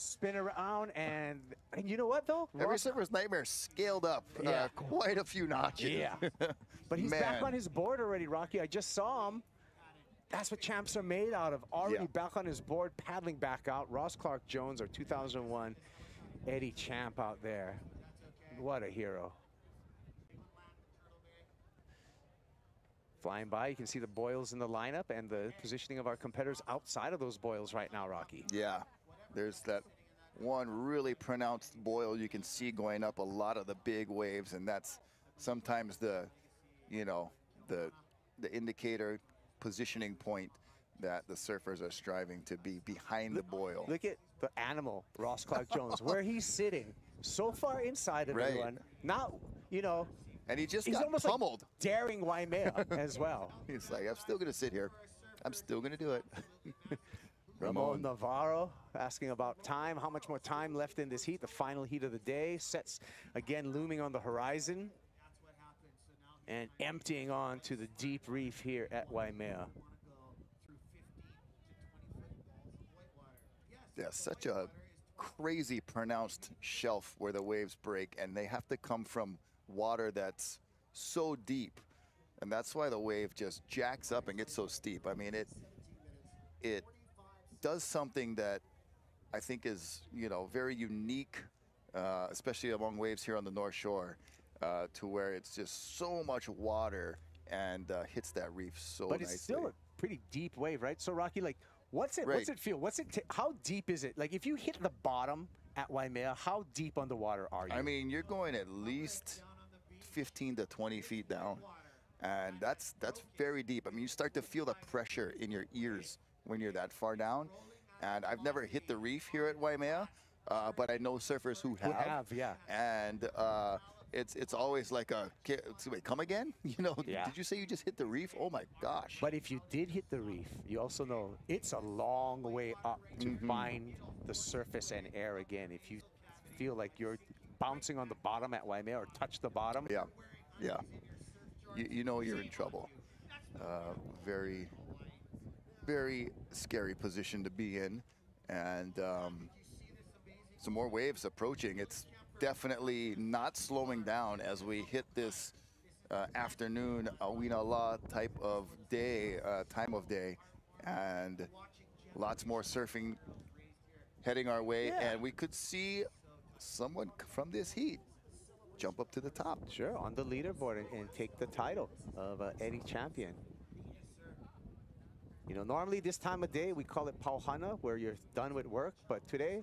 Spin around, and you know what, though? Every surfer's nightmare scaled up quite a few notches. Yeah. But he's back on his board already, Rocky. I just saw him. That's what champs are made out of. Already back on his board, paddling back out. Ross Clark Jones, our 2001 Eddie champ out there. What a hero. Flying by, you can see the boils in the lineup and the positioning of our competitors outside of those boils right now, Rocky. Yeah, there's that one really pronounced boil you can see going up a lot of the big waves, and that's sometimes the, you know, the indicator positioning point that the surfers are striving to be behind the boil. Look at the animal, Ross Clark Jones, where he's sitting, so far inside of everyone, not, you know. And he just got almost pummeled. Like daring Waimea as well. He's like, I'm still going to sit here. I'm still going to do it. Ramon Navarro asking about time, how much more time left in this heat, the final heat of the day. Sets again looming on the horizon. And emptying on to the deep reef here at Waimea. Yeah, such a crazy pronounced shelf where the waves break, and they have to come from water that's so deep, and that's why the wave just jacks up and gets so steep. I mean, it does something that I think is, you know, very unique, especially among waves here on the North Shore, to where it's just so much water and hits that reef so nicely. But it's still a pretty deep wave, right? So Rocky, like, what's it feel? How deep is it? Like, if you hit the bottom at Waimea, how deep underwater are you? I mean, you're going at least 15 to 20 feet down, and that's very deep. I mean, you start to feel the pressure in your ears when you're that far down, and I've never hit the reef here at Waimea, but I know surfers who have. And it's always like a, wait, come again? You know, did you say you just hit the reef? Oh my gosh. But if you did hit the reef, you also know it's a long way up to find the surface and air again. If you feel like you're bouncing on the bottom at Waimea or touch the bottom. You know you're in trouble. Very, very scary position to be in. And some more waves approaching. It's definitely not slowing down as we hit this afternoon Awina La type of day, time of day, and lots more surfing heading our way, and we could see someone from this heat jump up to the top. Sure, on the leaderboard and take the title of Eddie champion. You know, normally this time of day we call it pauhana, where you're done with work, but today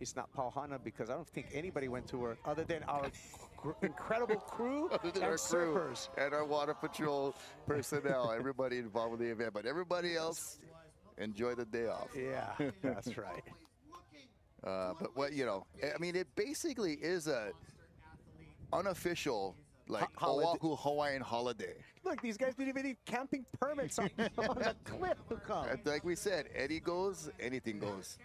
it's not pauhana because I don't think anybody went to work other than our incredible crew and our surfers. And our water patrol personnel, everybody involved with the event. But everybody else, enjoy the day off. Yeah, that's right. But what, you know, I mean, it basically is a unofficial, like, Oahu Hawaiian holiday. Look, these guys didn't even need camping permits on the cliff. Like we said, Eddie goes, anything goes.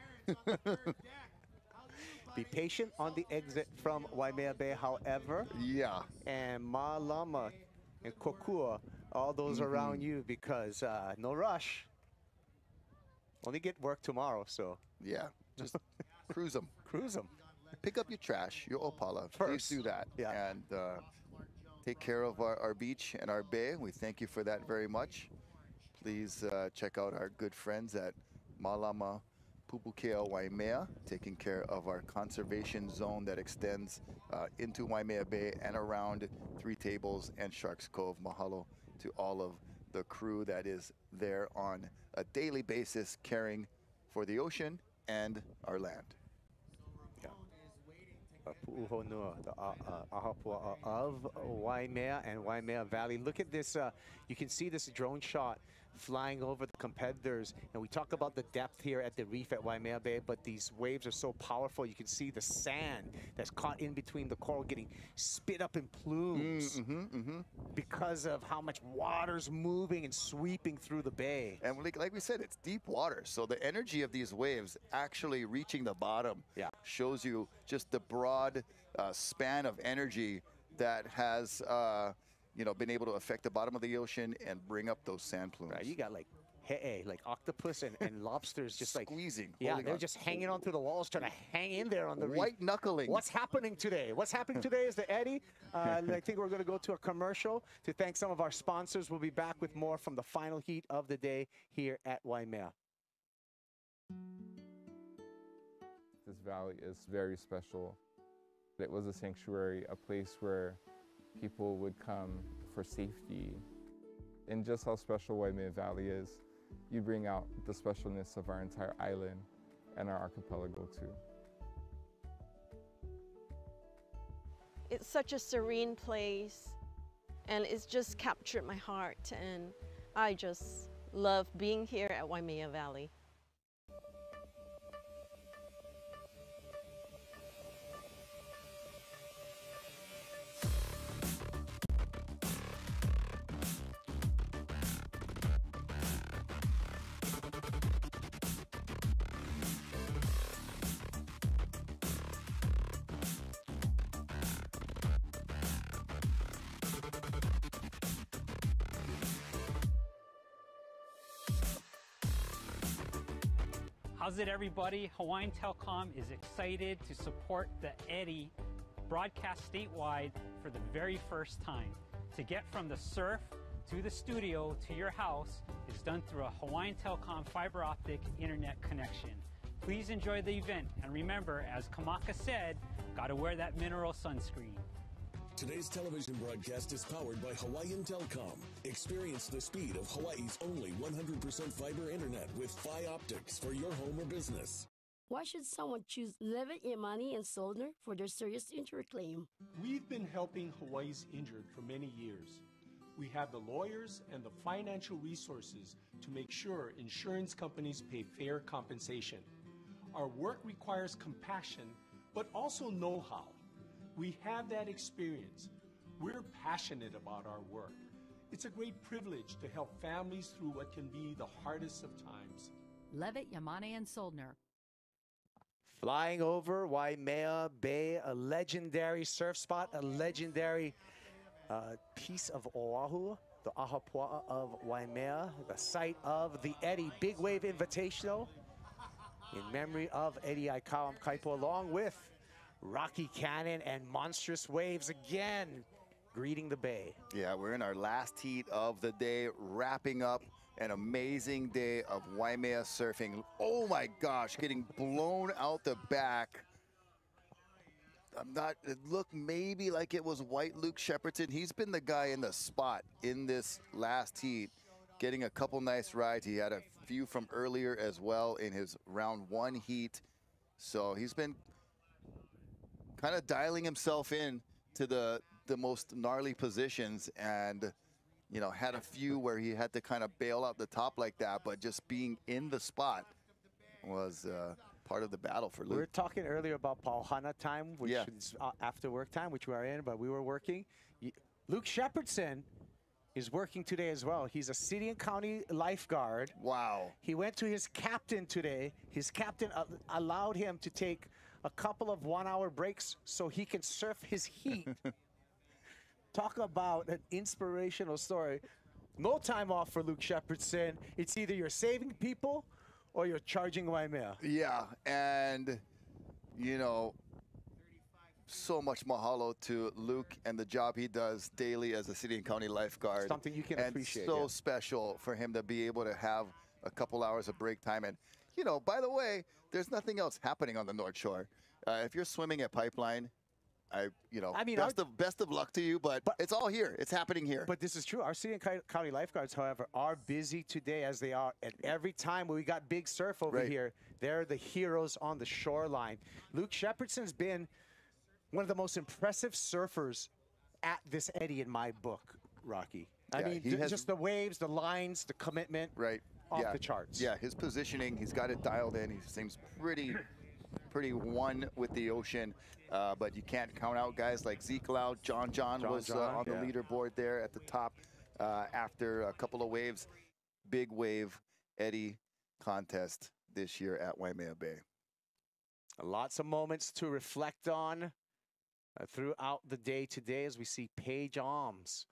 Be patient on the exit from Waimea Bay, however. Yeah. And Malama and Kokua, all those around you, because no rush. Only get work tomorrow, so. Yeah, just cruise them. Cruise them. Pick up your trash, your Opala. First. Please do that. Yeah. And take care of our beach and our bay. We thank you for that very much. please check out our good friends at Malama Pupukea Waimea, taking care of our conservation zone that extends into Waimea Bay and around Three Tables and Sharks Cove. Mahalo to all of the crew that is there on a daily basis caring for the ocean and our land. Pu'uhonua, the Ahapua of Waimea and Waimea Valley. Look at this. You can see this drone shot flying over the competitors. And we talk about the depth here at the reef at Waimea Bay, but these waves are so powerful. You can see the sand that's caught in between the coral getting spit up in plumes because of how much water's moving and sweeping through the bay. And like we said, it's deep water. So the energy of these waves actually reaching the bottom shows you just the broad span of energy that has been able to affect the bottom of the ocean and bring up those sand plumes. Right, you got like hey, like octopus and lobsters just like squeezing. Yeah, they're on. Just hanging onto the walls, trying to hang in there on the white knuckling. What's happening today? What's happening today is the eddy. I think we're going to go to a commercial to thank some of our sponsors. We'll be back with more from the final heat of the day here at Waimea. This valley is very special. It was a sanctuary, a place where people would come for safety. And just how special Waimea Valley is, you bring out the specialness of our entire island and our archipelago too. It's such a serene place, and it's just captured my heart, and I just love being here at Waimea Valley. How's it, everybody? Hawaiian Telcom is excited to support the eddy broadcast statewide for the very first time. To get from the surf to the studio to your house is done through a Hawaiian Telcom fiber optic internet connection. Please enjoy the event, and remember, as Kamaka said, gotta wear that mineral sunscreen. Today's television broadcast is powered by Hawaiian Telcom. Experience the speed of Hawaii's only 100% fiber internet with Phi Optics for your home or business. Why should someone choose Levitt, Imani, and Soldner for their serious injury claim? We've been helping Hawaii's injured for many years. We have the lawyers and the financial resources to make sure insurance companies pay fair compensation. Our work requires compassion, but also know-how. We have that experience. We're passionate about our work. It's a great privilege to help families through what can be the hardest of times. Levitt, Yamane, and Soldner. Flying over Waimea Bay, a legendary surf spot, a legendary piece of Oahu, the Ahapua'a of Waimea, the site of the Eddy Big Wave Invitational, in memory of Eddie Aikau'amkaipo, along with Rocky Cannon and monstrous waves again greeting the bay. Yeah, we're in our last heat of the day, wrapping up an amazing day of Waimea surfing. Oh my gosh, getting blown out the back. It looked maybe like it was White Luke Shepperton. He's been the guy in the spot in this last heat, getting a couple nice rides. He had a few from earlier as well in his round one heat. So he's been kind of dialing himself in to the most gnarly positions, and had a few where he had to kind of bail out the top like that, but just being in the spot was part of the battle for Luke. We were talking earlier about Pauhana time, which is after work time, which we are in, but we were working. Luke Shepperton is working today as well. He's a city and county lifeguard. Wow. He went to his captain today. His captain allowed him to take a couple of one-hour breaks so he can surf his heat. Talk about an inspirational story. No time off for Luke Shepperton. It's either you're saving people or you're charging Waimea. Yeah, and, so much mahalo to Luke and the job he does daily as a city and county lifeguard. Something you can appreciate. And so special for him to be able to have a couple hours of break time. And, you know, by the way, there's nothing else happening on the North Shore. If you're swimming at Pipeline, best of luck to you, but it's all here. It's happening here. But this is true. Our city and county lifeguards, however, are busy today as they are at every time when we got big surf over here. They're the heroes on the shoreline. Luke Shepherdson's been one of the most impressive surfers at this eddy in my book, Rocky. I mean, just the waves, the lines, the commitment. Right. Off the charts. Yeah, his positioning, he's got it dialed in. He seems pretty one with the ocean, but you can't count out guys like Zeke Loud. John was on the leaderboard there at the top after a couple of waves. Big wave eddy contest this year at Waimea Bay. Lots of moments to reflect on throughout the day today as we see Paige Alms,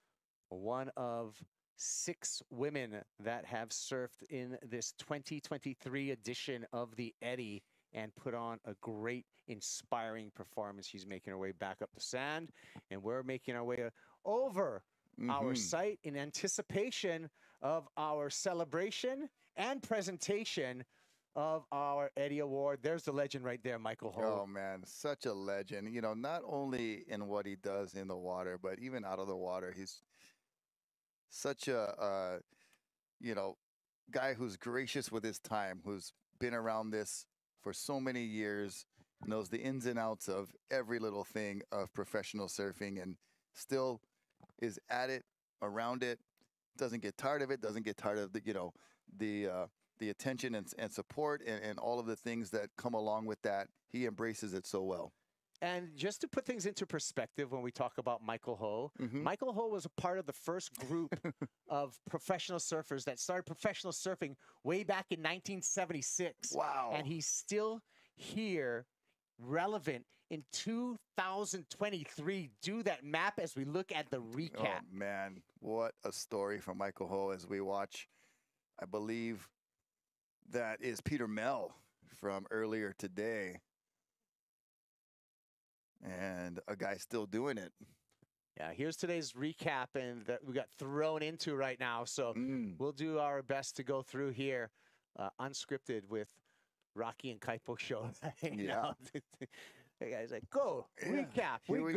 one of 6 women that have surfed in this 2023 edition of the Eddy, and put on a great, inspiring performance. She's making her way back up the sand, and we're making our way over our site in anticipation of our celebration and presentation of our Eddy Award. There's the legend right there, Michael Ho. Oh, man, such a legend. You know, not only in what he does in the water, but even out of the water. He's such a, you know, guy who's gracious with his time, who's been around this for so many years, knows the ins and outs of every little thing of professional surfing, and still is at it, around it, doesn't get tired of it, doesn't get tired of the, you know, the attention and support and all of the things that come along with that. He embraces it so well. And just to put things into perspective when we talk about Michael Ho, Michael Ho was a part of the first group of professional surfers that started professional surfing way back in 1976. Wow. And he's still here, relevant in 2023. Do that map as we look at the recap. Oh, man, what a story from Michael Ho as we watch. I believe that is Peter Mell from earlier today. And a guy still doing it. Yeah, here's today's recap and that we got thrown into right now. So we'll do our best to go through here unscripted with Rocky and Kaipo show. The guy's like, go, recap, here we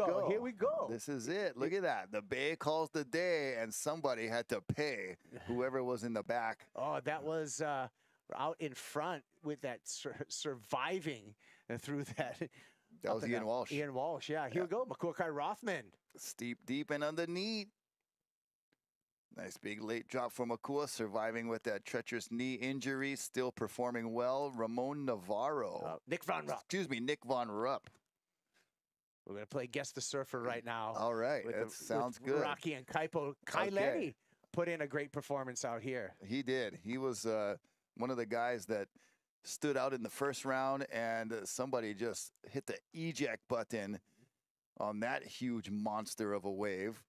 go. This is it. Look at that. The bay calls the day, and somebody had to pay, whoever was in the back. Oh, that was out in front with that surviving through that. That was Ian Walsh. Ian Walsh, yeah. Here we go, Makokai Rothman. Steep, deep, and underneath. Nice big late drop for Makua, surviving with that treacherous knee injury, still performing well. Ramon Navarro. Nick Von Rupp. Excuse me, Nick Von Rupp. We're going to play Guess the Surfer right now. All right, that sounds good. Rocky and Kaipo. Kai Lenny put in a great performance out here. He did. He was one of the guys that stood out in the first round, and somebody just hit the eject button on that huge monster of a wave.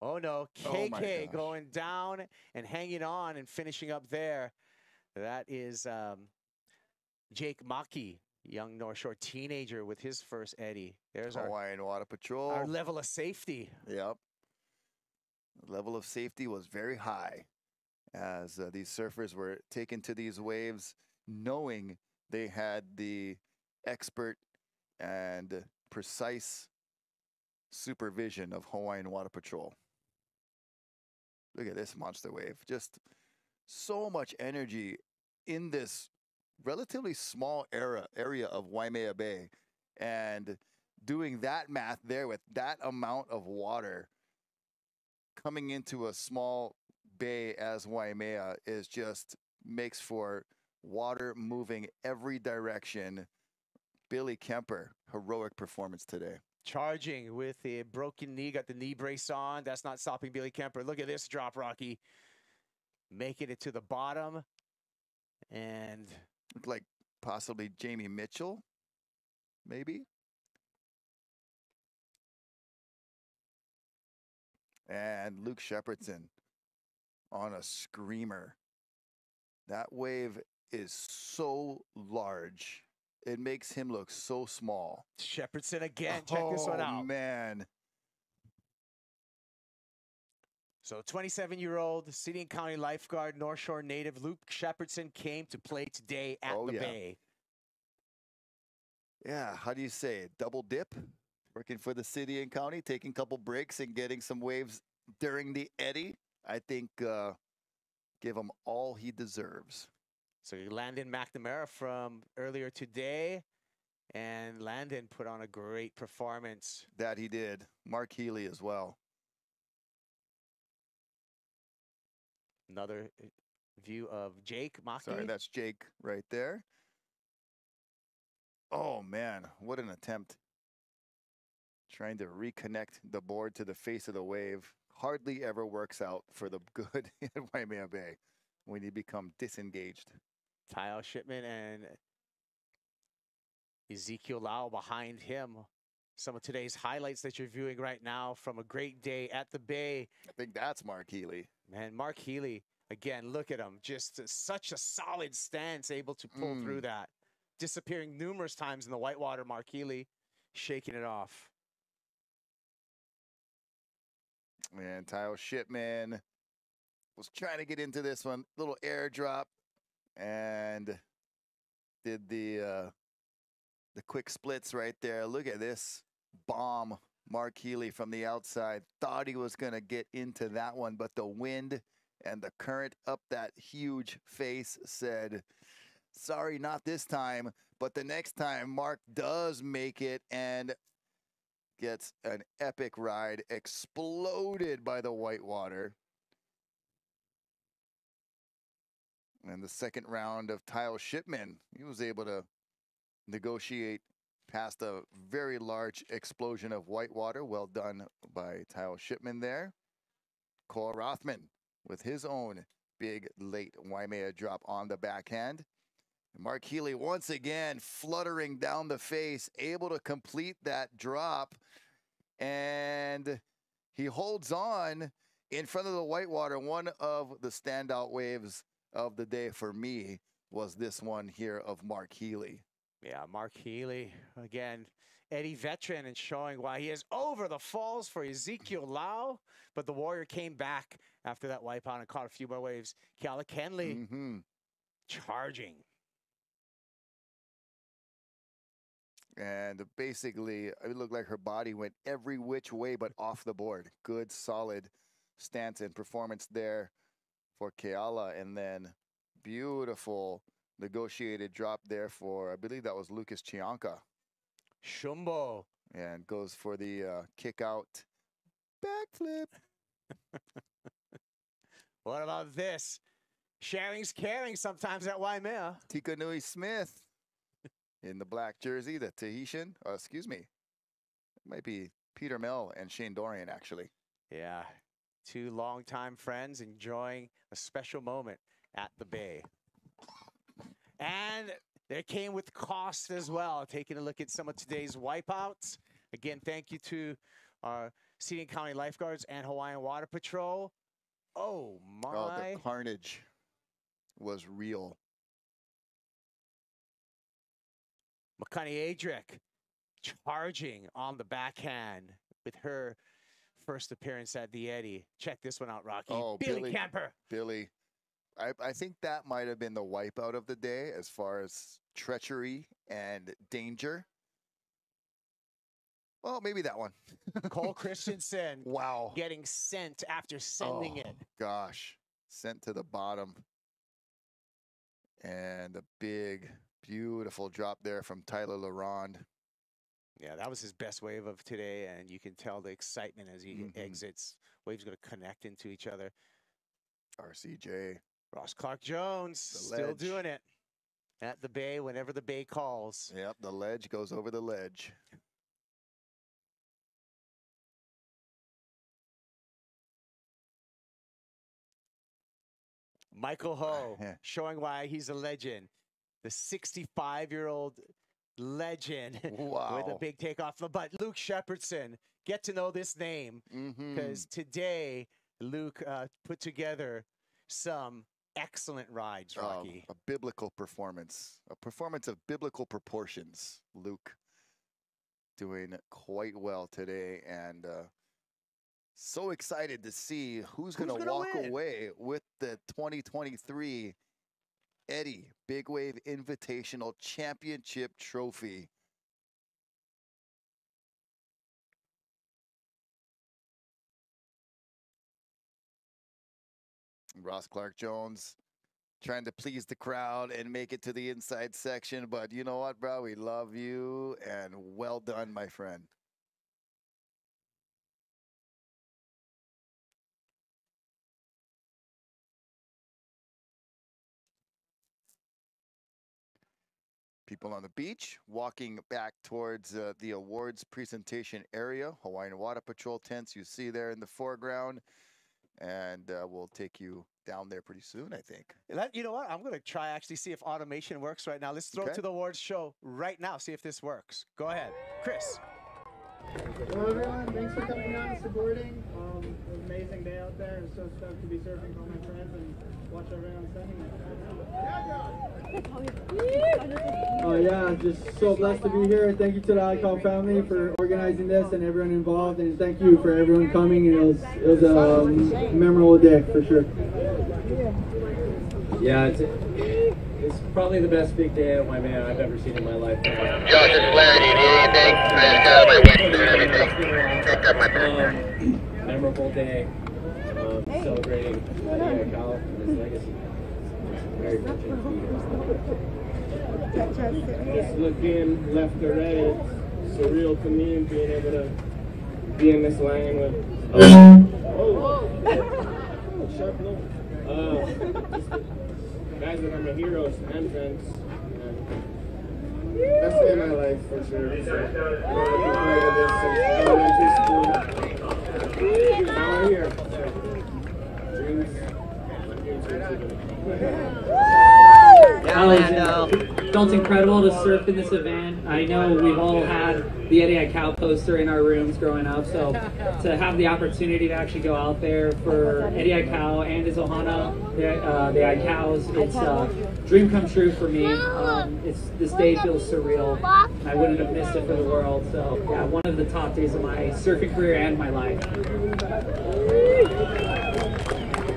Oh, no. KK going down and hanging on and finishing up there. That is Jake Maki, young North Shore teenager with his first Eddy. There's Hawaiian Water Patrol. Our level of safety. Yep. The level of safety was very high as these surfers were taken to these waves, knowing they had the expert and precise supervision of Hawaiian Water Patrol. Look at this monster wave. Just so much energy in this relatively small area of Waimea Bay. And doing that math there with that amount of water coming into a small bay as Waimea is just makes for water moving every direction. Billy Kemper, heroic performance today. Charging with a broken knee, got the knee brace on. That's not stopping Billy Kemper. Look at this drop, Rocky. Making it to the bottom. And like possibly Jamie Mitchell, maybe. And Luke Shepherdson on a screamer. That wave is so large It makes him look so small. Shepherdson again. Check this one out. Oh, man. So 27-year-old city and county lifeguard, North Shore native Luke Shepherdson came to play today at the Bay. Yeah, how do you say it? Double dip? Working for the city and county, taking a couple breaks and getting some waves during the eddy. I think give him all he deserves. So Landon McNamara from earlier today, and Landon put on a great performance. That he did. Mark Healy as well. Another view of Jake Mackey. Sorry, that's Jake right there. Oh, man, what an attempt. Trying to reconnect the board to the face of the wave. Hardly ever works out for the good in Waimea Bay when you become disengaged. Tyle Shipman and Ezekiel Lau behind him. Some of today's highlights that you're viewing right now from a great day at the Bay. I think that's Mark Healy. Man, Mark Healy, again, look at him. Just such a solid stance, able to pull through that. Disappearing numerous times in the whitewater, Mark Healy shaking it off. Man, Tyle Shipman was trying to get into this one. Little airdrop and did the quick splits right there. Look at this bomb. Mark Healy from the outside thought he was going to get into that one, but the wind and the current up that huge face said, sorry, not this time. But the next time, Mark does make it and gets an epic ride, exploded by the whitewater. And the second round of Tyle Shipman, he was able to negotiate past a very large explosion of whitewater. Well done by Tyle Shipman there. Cole Rothman with his own big late Waimea drop on the backhand. And Mark Healy once again fluttering down the face, able to complete that drop. And he holds on in front of the whitewater. One of the standout waves of the day for me was this one here of Mark Healy. Yeah, Mark Healy, again, Eddie veteran, and showing why he is over the falls for Ezekiel Lau. But the Warrior came back after that wipeout and caught a few more waves. Kiala Kenley charging. And basically, it looked like her body went every which way but off the board. Good, solid stance and performance there for Kiala. And then beautiful negotiated drop there for, I believe that was Lucas Chianca. Shumbo. And goes for the kick out backflip. What about this? Sharing's caring sometimes at Waimea. Tika Nui Smith in the black jersey, the Tahitian. Excuse me. It might be Peter Mell and Shane Dorian, actually. Yeah. Two longtime friends enjoying a special moment at the Bay. And there came with cost as well. Taking a look at some of today's wipeouts. Again, thank you to our City and County Lifeguards and Hawaiian Water Patrol. Oh, my. Oh, the carnage was real. Makani Adrick charging on the backhand with her first appearance at the Eddy. Check this one out, Rocky. Oh, Billy Camper. Billy. I think that might have been the wipeout of the day as far as treachery and danger. Well, maybe that one. Cole Christensen. Wow. Getting sent after sending it. Gosh. Sent to the bottom. And a big, beautiful drop there from Tyler Laronde. Yeah, that was his best wave of today, and you can tell the excitement as he exits. Waves going to connect into each other. RCJ. Ross Clark Jones still doing it at the Bay whenever the Bay calls. Yep, the ledge goes over the ledge. Michael Ho showing why he's a legend. The 65-year-old legend with a big takeoff. But Luke Shepherdson, get to know this name because today Luke put together some excellent rides, Rocky. A biblical performance. A performance of biblical proportions. Luke doing quite well today, and so excited to see who's going to walk away with the 2023 Eddie Big Wave Invitational Championship Trophy. Ross Clark Jones trying to please the crowd and make it to the inside section. But you know what, bro? We love you, and well done, my friend. People on the beach walking back towards the awards presentation area. Hawaiian Water Patrol tents you see there in the foreground. And we'll take you down there pretty soon, I think. You know what? I'm going to try actually see if automation works right now. Let's throw it to the awards show right now, see if this works. Go ahead, Chris. Hello, everyone. Thanks for coming down and supporting. It was an amazing day out there. I'm so stoked to be surfing with all my friends and watch everyone sending it. Oh, yeah, just so blessed to be here. Thank you to the Icon family for organizing this and everyone involved, and thank you for everyone coming. It was a memorable day for sure. Yeah, it's probably the best big day of my man I've ever seen in my life. Josh, it's Larry. Anything? I got my and everything. Picked up my backpack. Memorable day. Celebrating Eddie Akal and his legacy. It's very fortunate. Just looking left to right, it's surreal to me being able to be in this lane with. Oh, sharp nose. Guys that I'm a hero to entrance. Best day of my life for sure. Elementary school. Now we're here. Dreams. Felt incredible to surf in this event. I know we've all had the Eddie Akal poster in our rooms growing up, so to have the opportunity to actually go out there for Eddie Akal and his ohana, the Akals, it's a dream come true for me. This day feels surreal. I wouldn't have missed it for the world, so yeah, one of the top days of my surfing career and my life.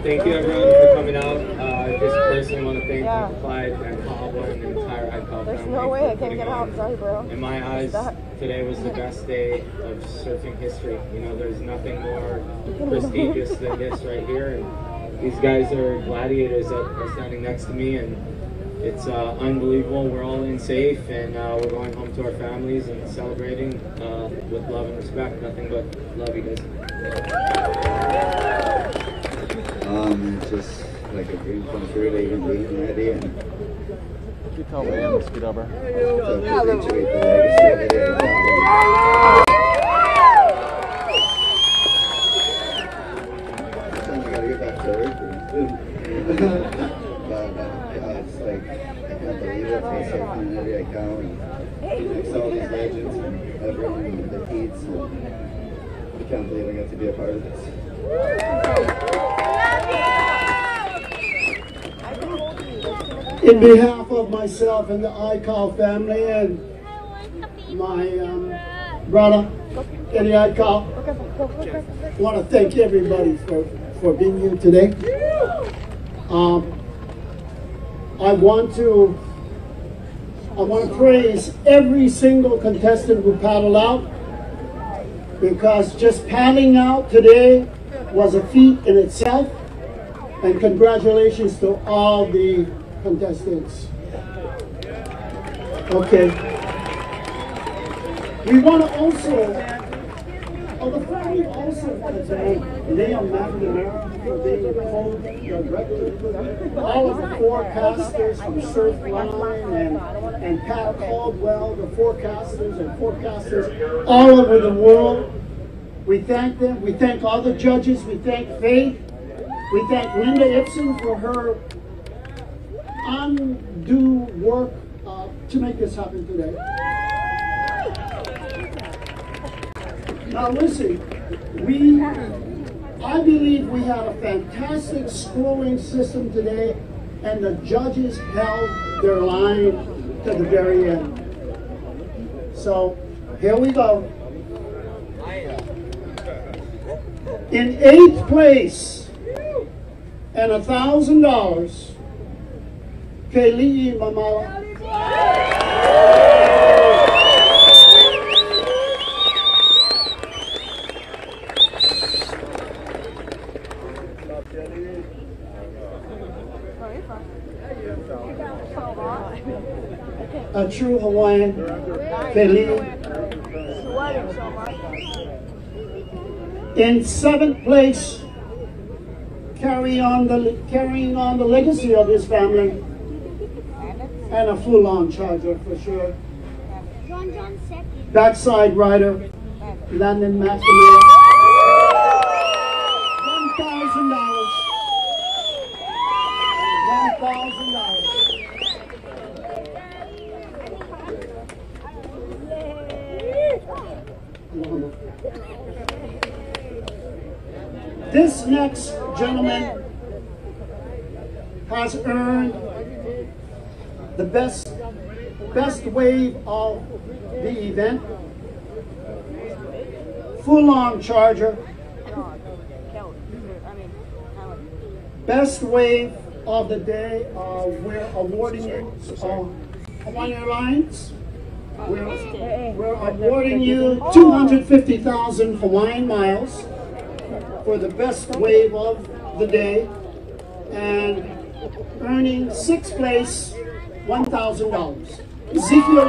Thank you everyone for coming out. Just personally want to thank Clyde and Cobble and the entire Akal family. There's no way I can get out. Sorry, bro. In my eyes, today was the best day of surfing history. You know, there's nothing more prestigious than this right here. And these guys are gladiators that are standing next to me, and it's unbelievable. We're all in safe, and we're going home to our families and celebrating with love and respect. Nothing but love, you guys. Just like a dream come true to even being ready, and keep going, get over. I gotta get back to work. But it's like I can't believe it. It's something that I count. It's all these legends and everyone in the heats. I can't believe I got to be a part of this. In behalf of myself and the Akal family and my brother, Eddie Akal, I want to thank everybody for being here today. I want to praise every single contestant who paddled out, because just paddling out today was a feat in itself, and congratulations to all the contestants. Okay. We want to also, the family also want to thank Leo McNamara for being the co-director, all of the forecasters from Surfline and Pat Caldwell, the forecasters all over the world. We thank them. We thank all the judges. We thank Faith. We thank Linda Ibsen for her undue work to make this happen today. Now listen, we I believe we have a fantastic scoring system today, and the judges held their line to the very end. So here we go. In 8th place, and $1,000, Kali'i Mamala. A true Hawaiian, Kali'i. In 7th place, carrying on the legacy of his family, and a full-on charger for sure. Backside rider, Landon McNamara. $1,000. $1,000. This next gentleman has earned the best wave of the event. Full-on charger. Best wave of the day. We're awarding you Hawaiian Airlines. We're awarding you 250,000 Hawaiian miles for the best wave of the day, and earning 6th place, $1,000. Ezekiel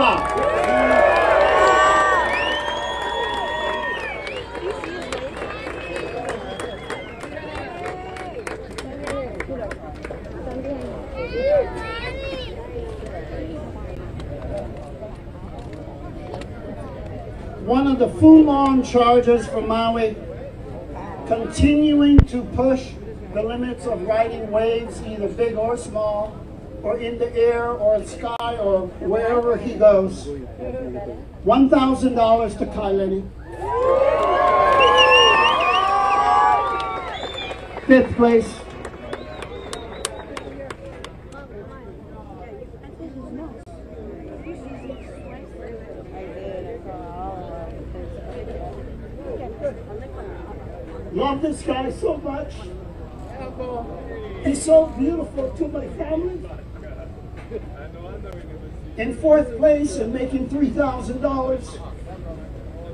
One of the full-on chargers from Maui, continuing to push the limits of riding waves, either big or small, or in the air or sky or wherever he goes. $1,000 to Kaileni. 5th place. Love this guy so much. He's so beautiful to my family. In 4th place and making $3,000,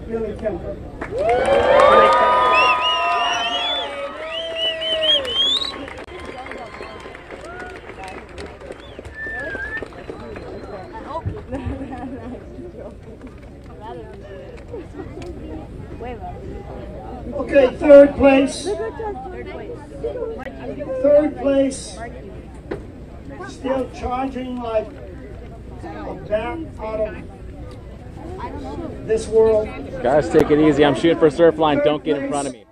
Billy Kemper. Okay, 3rd place. 3rd place, still charging like a bat out of this world. Guys, take it easy. I'm shooting for surf line. Don't get in front of me.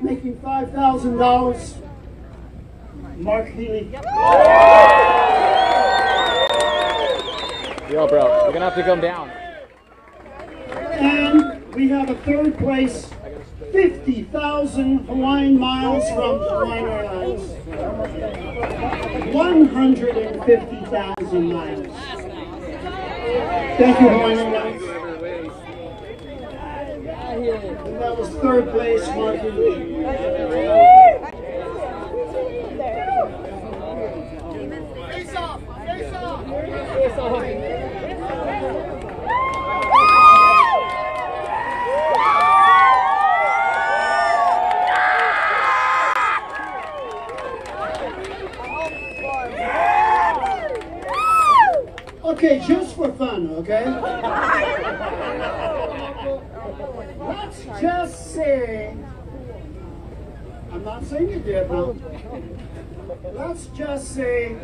Making $5,000, Mark Healy. Yo, bro, you're gonna have to come down. And we have a 3rd place, 50,000 Hawaiian miles from Hawaiian Airlines. 150,000 miles. Thank you, Hawaiian Airlines. And that was 3rd place, Mark Lee. Face off! Face off! Face off! Okay, just for fun, okay? Let's just say, I'm not saying it yet, but let's just say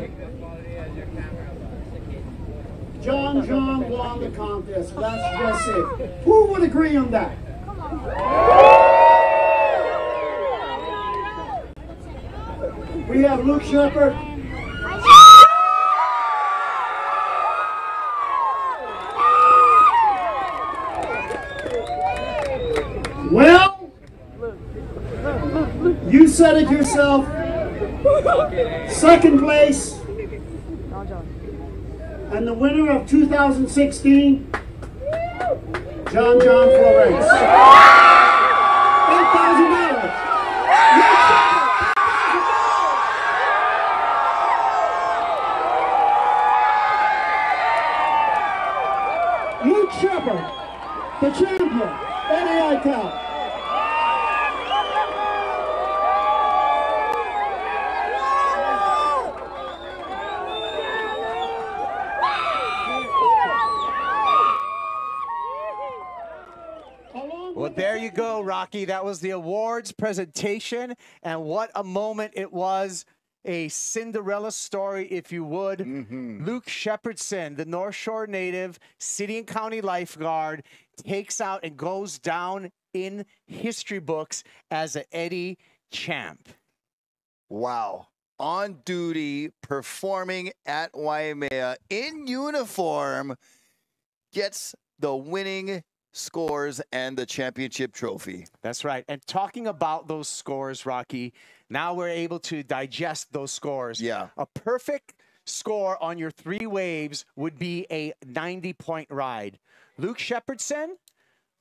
John won the contest. Let's just say. Who would agree on that? Come on. We have Luke Shepherd. Well, represented yourself. Second place. And the winner of 2016, John Flores. $8,000. Luke Shepherd, the champion, NAI Cup. Well, there you go, Rocky. That was the awards presentation, and what a moment it was. A Cinderella story, if you would. Luke Shepherdson, the North Shore native, city and county lifeguard, takes out and goes down in history books as an Eddie champ. Wow. On duty, performing at Waimea in uniform, gets the winning scores and the championship trophy. That's right. And talking about those scores, Rocky, now we're able to digest those scores. Yeah. A perfect score on your three waves would be a 90-point ride. Luke Shepherdson,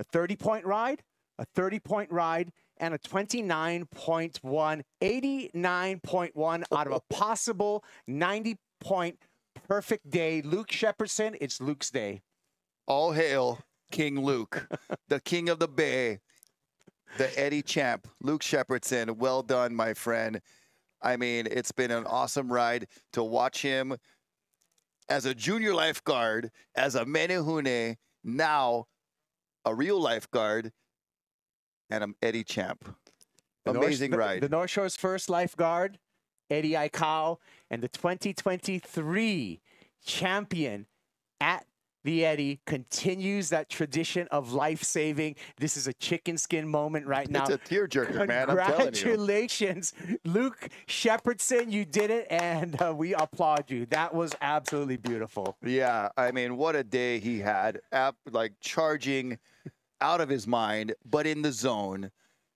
a 30-point ride, a 30-point ride, and a 29.1, 89.1 out of a possible 90-point perfect day. Luke Shepherdson, it's Luke's day. All hail King Luke, the king of the bay, the Eddie champ, Luke Shepherdson. Well done, my friend. I mean, it's been an awesome ride to watch him as a junior lifeguard, as a menehune, now a real lifeguard, and an Eddie champ. Amazing ride. The North Shore's first lifeguard, Eddie Aikau, and the 2023 champion at the Eddie continues that tradition of life-saving. This is a chicken skin moment right now. It's a tearjerker, man. I'm telling you. Congratulations, Luke Shepherdson. You did it, and we applaud you. That was absolutely beautiful. Yeah, I mean, what a day he had. Like, charging out of his mind, but in the zone.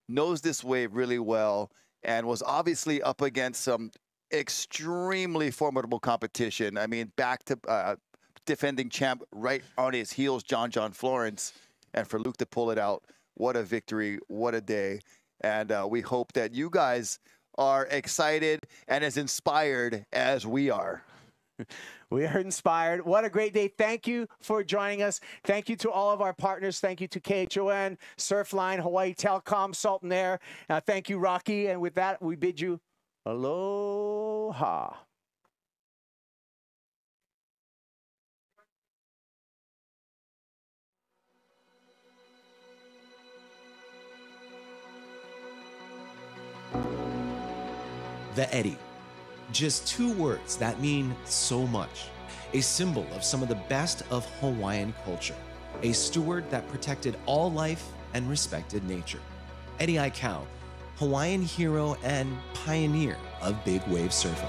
Knows this wave really well, and was obviously up against some extremely formidable competition. I mean, back to... defending champ right on his heels, John Florence. And for Luke to pull it out, what a victory, what a day. And we hope that you guys are excited and as inspired as we are. We are inspired. What a great day. Thank you for joining us. Thank you to all of our partners. Thank you to KHON, Surfline, Hawaii Telcom, Salton Air. Thank you, Rocky. And with that, we bid you aloha. The Eddie. Just two words that mean so much. A symbol of some of the best of Hawaiian culture. A steward that protected all life and respected nature. Eddie Aikau, Hawaiian hero and pioneer of big wave surfing.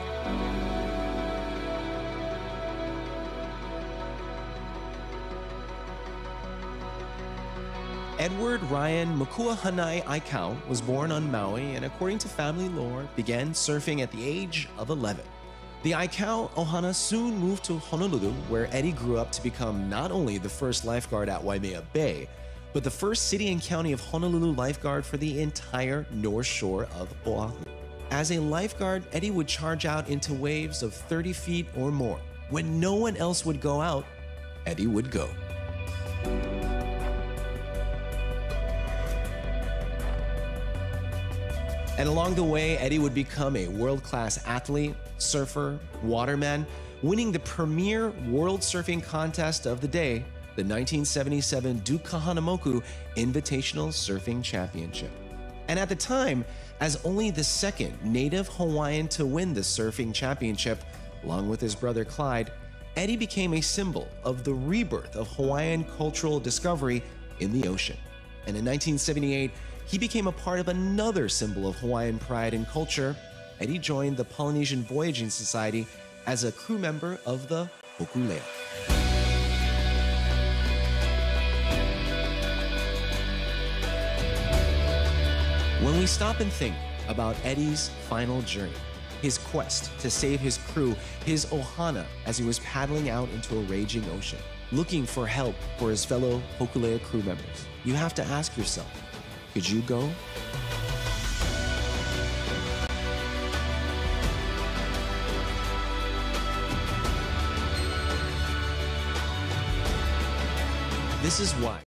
Edward Ryan Makuahanai Aikau was born on Maui and, according to family lore, began surfing at the age of 11. The Aikau Ohana soon moved to Honolulu, where Eddie grew up to become not only the first lifeguard at Waimea Bay, but the first city and county of Honolulu lifeguard for the entire North Shore of Oahu. As a lifeguard, Eddie would charge out into waves of 30 feet or more. When no one else would go out, Eddie would go. And along the way, Eddie would become a world-class athlete, surfer, waterman, winning the premier world surfing contest of the day, the 1977 Duke Kahanamoku Invitational Surfing Championship. And at the time, as only the second native Hawaiian to win the surfing championship, along with his brother Clyde, Eddie became a symbol of the rebirth of Hawaiian cultural discovery in the ocean. And in 1978, he became a part of another symbol of Hawaiian pride and culture. Eddie joined the Polynesian Voyaging Society as a crew member of the Hokulea. When we stop and think, about Eddie's final journey, his quest to save his crew, his ohana as he was paddling out into a raging ocean, looking for help for his fellow Hokulea crew members. You have to ask yourself, could you go? This is why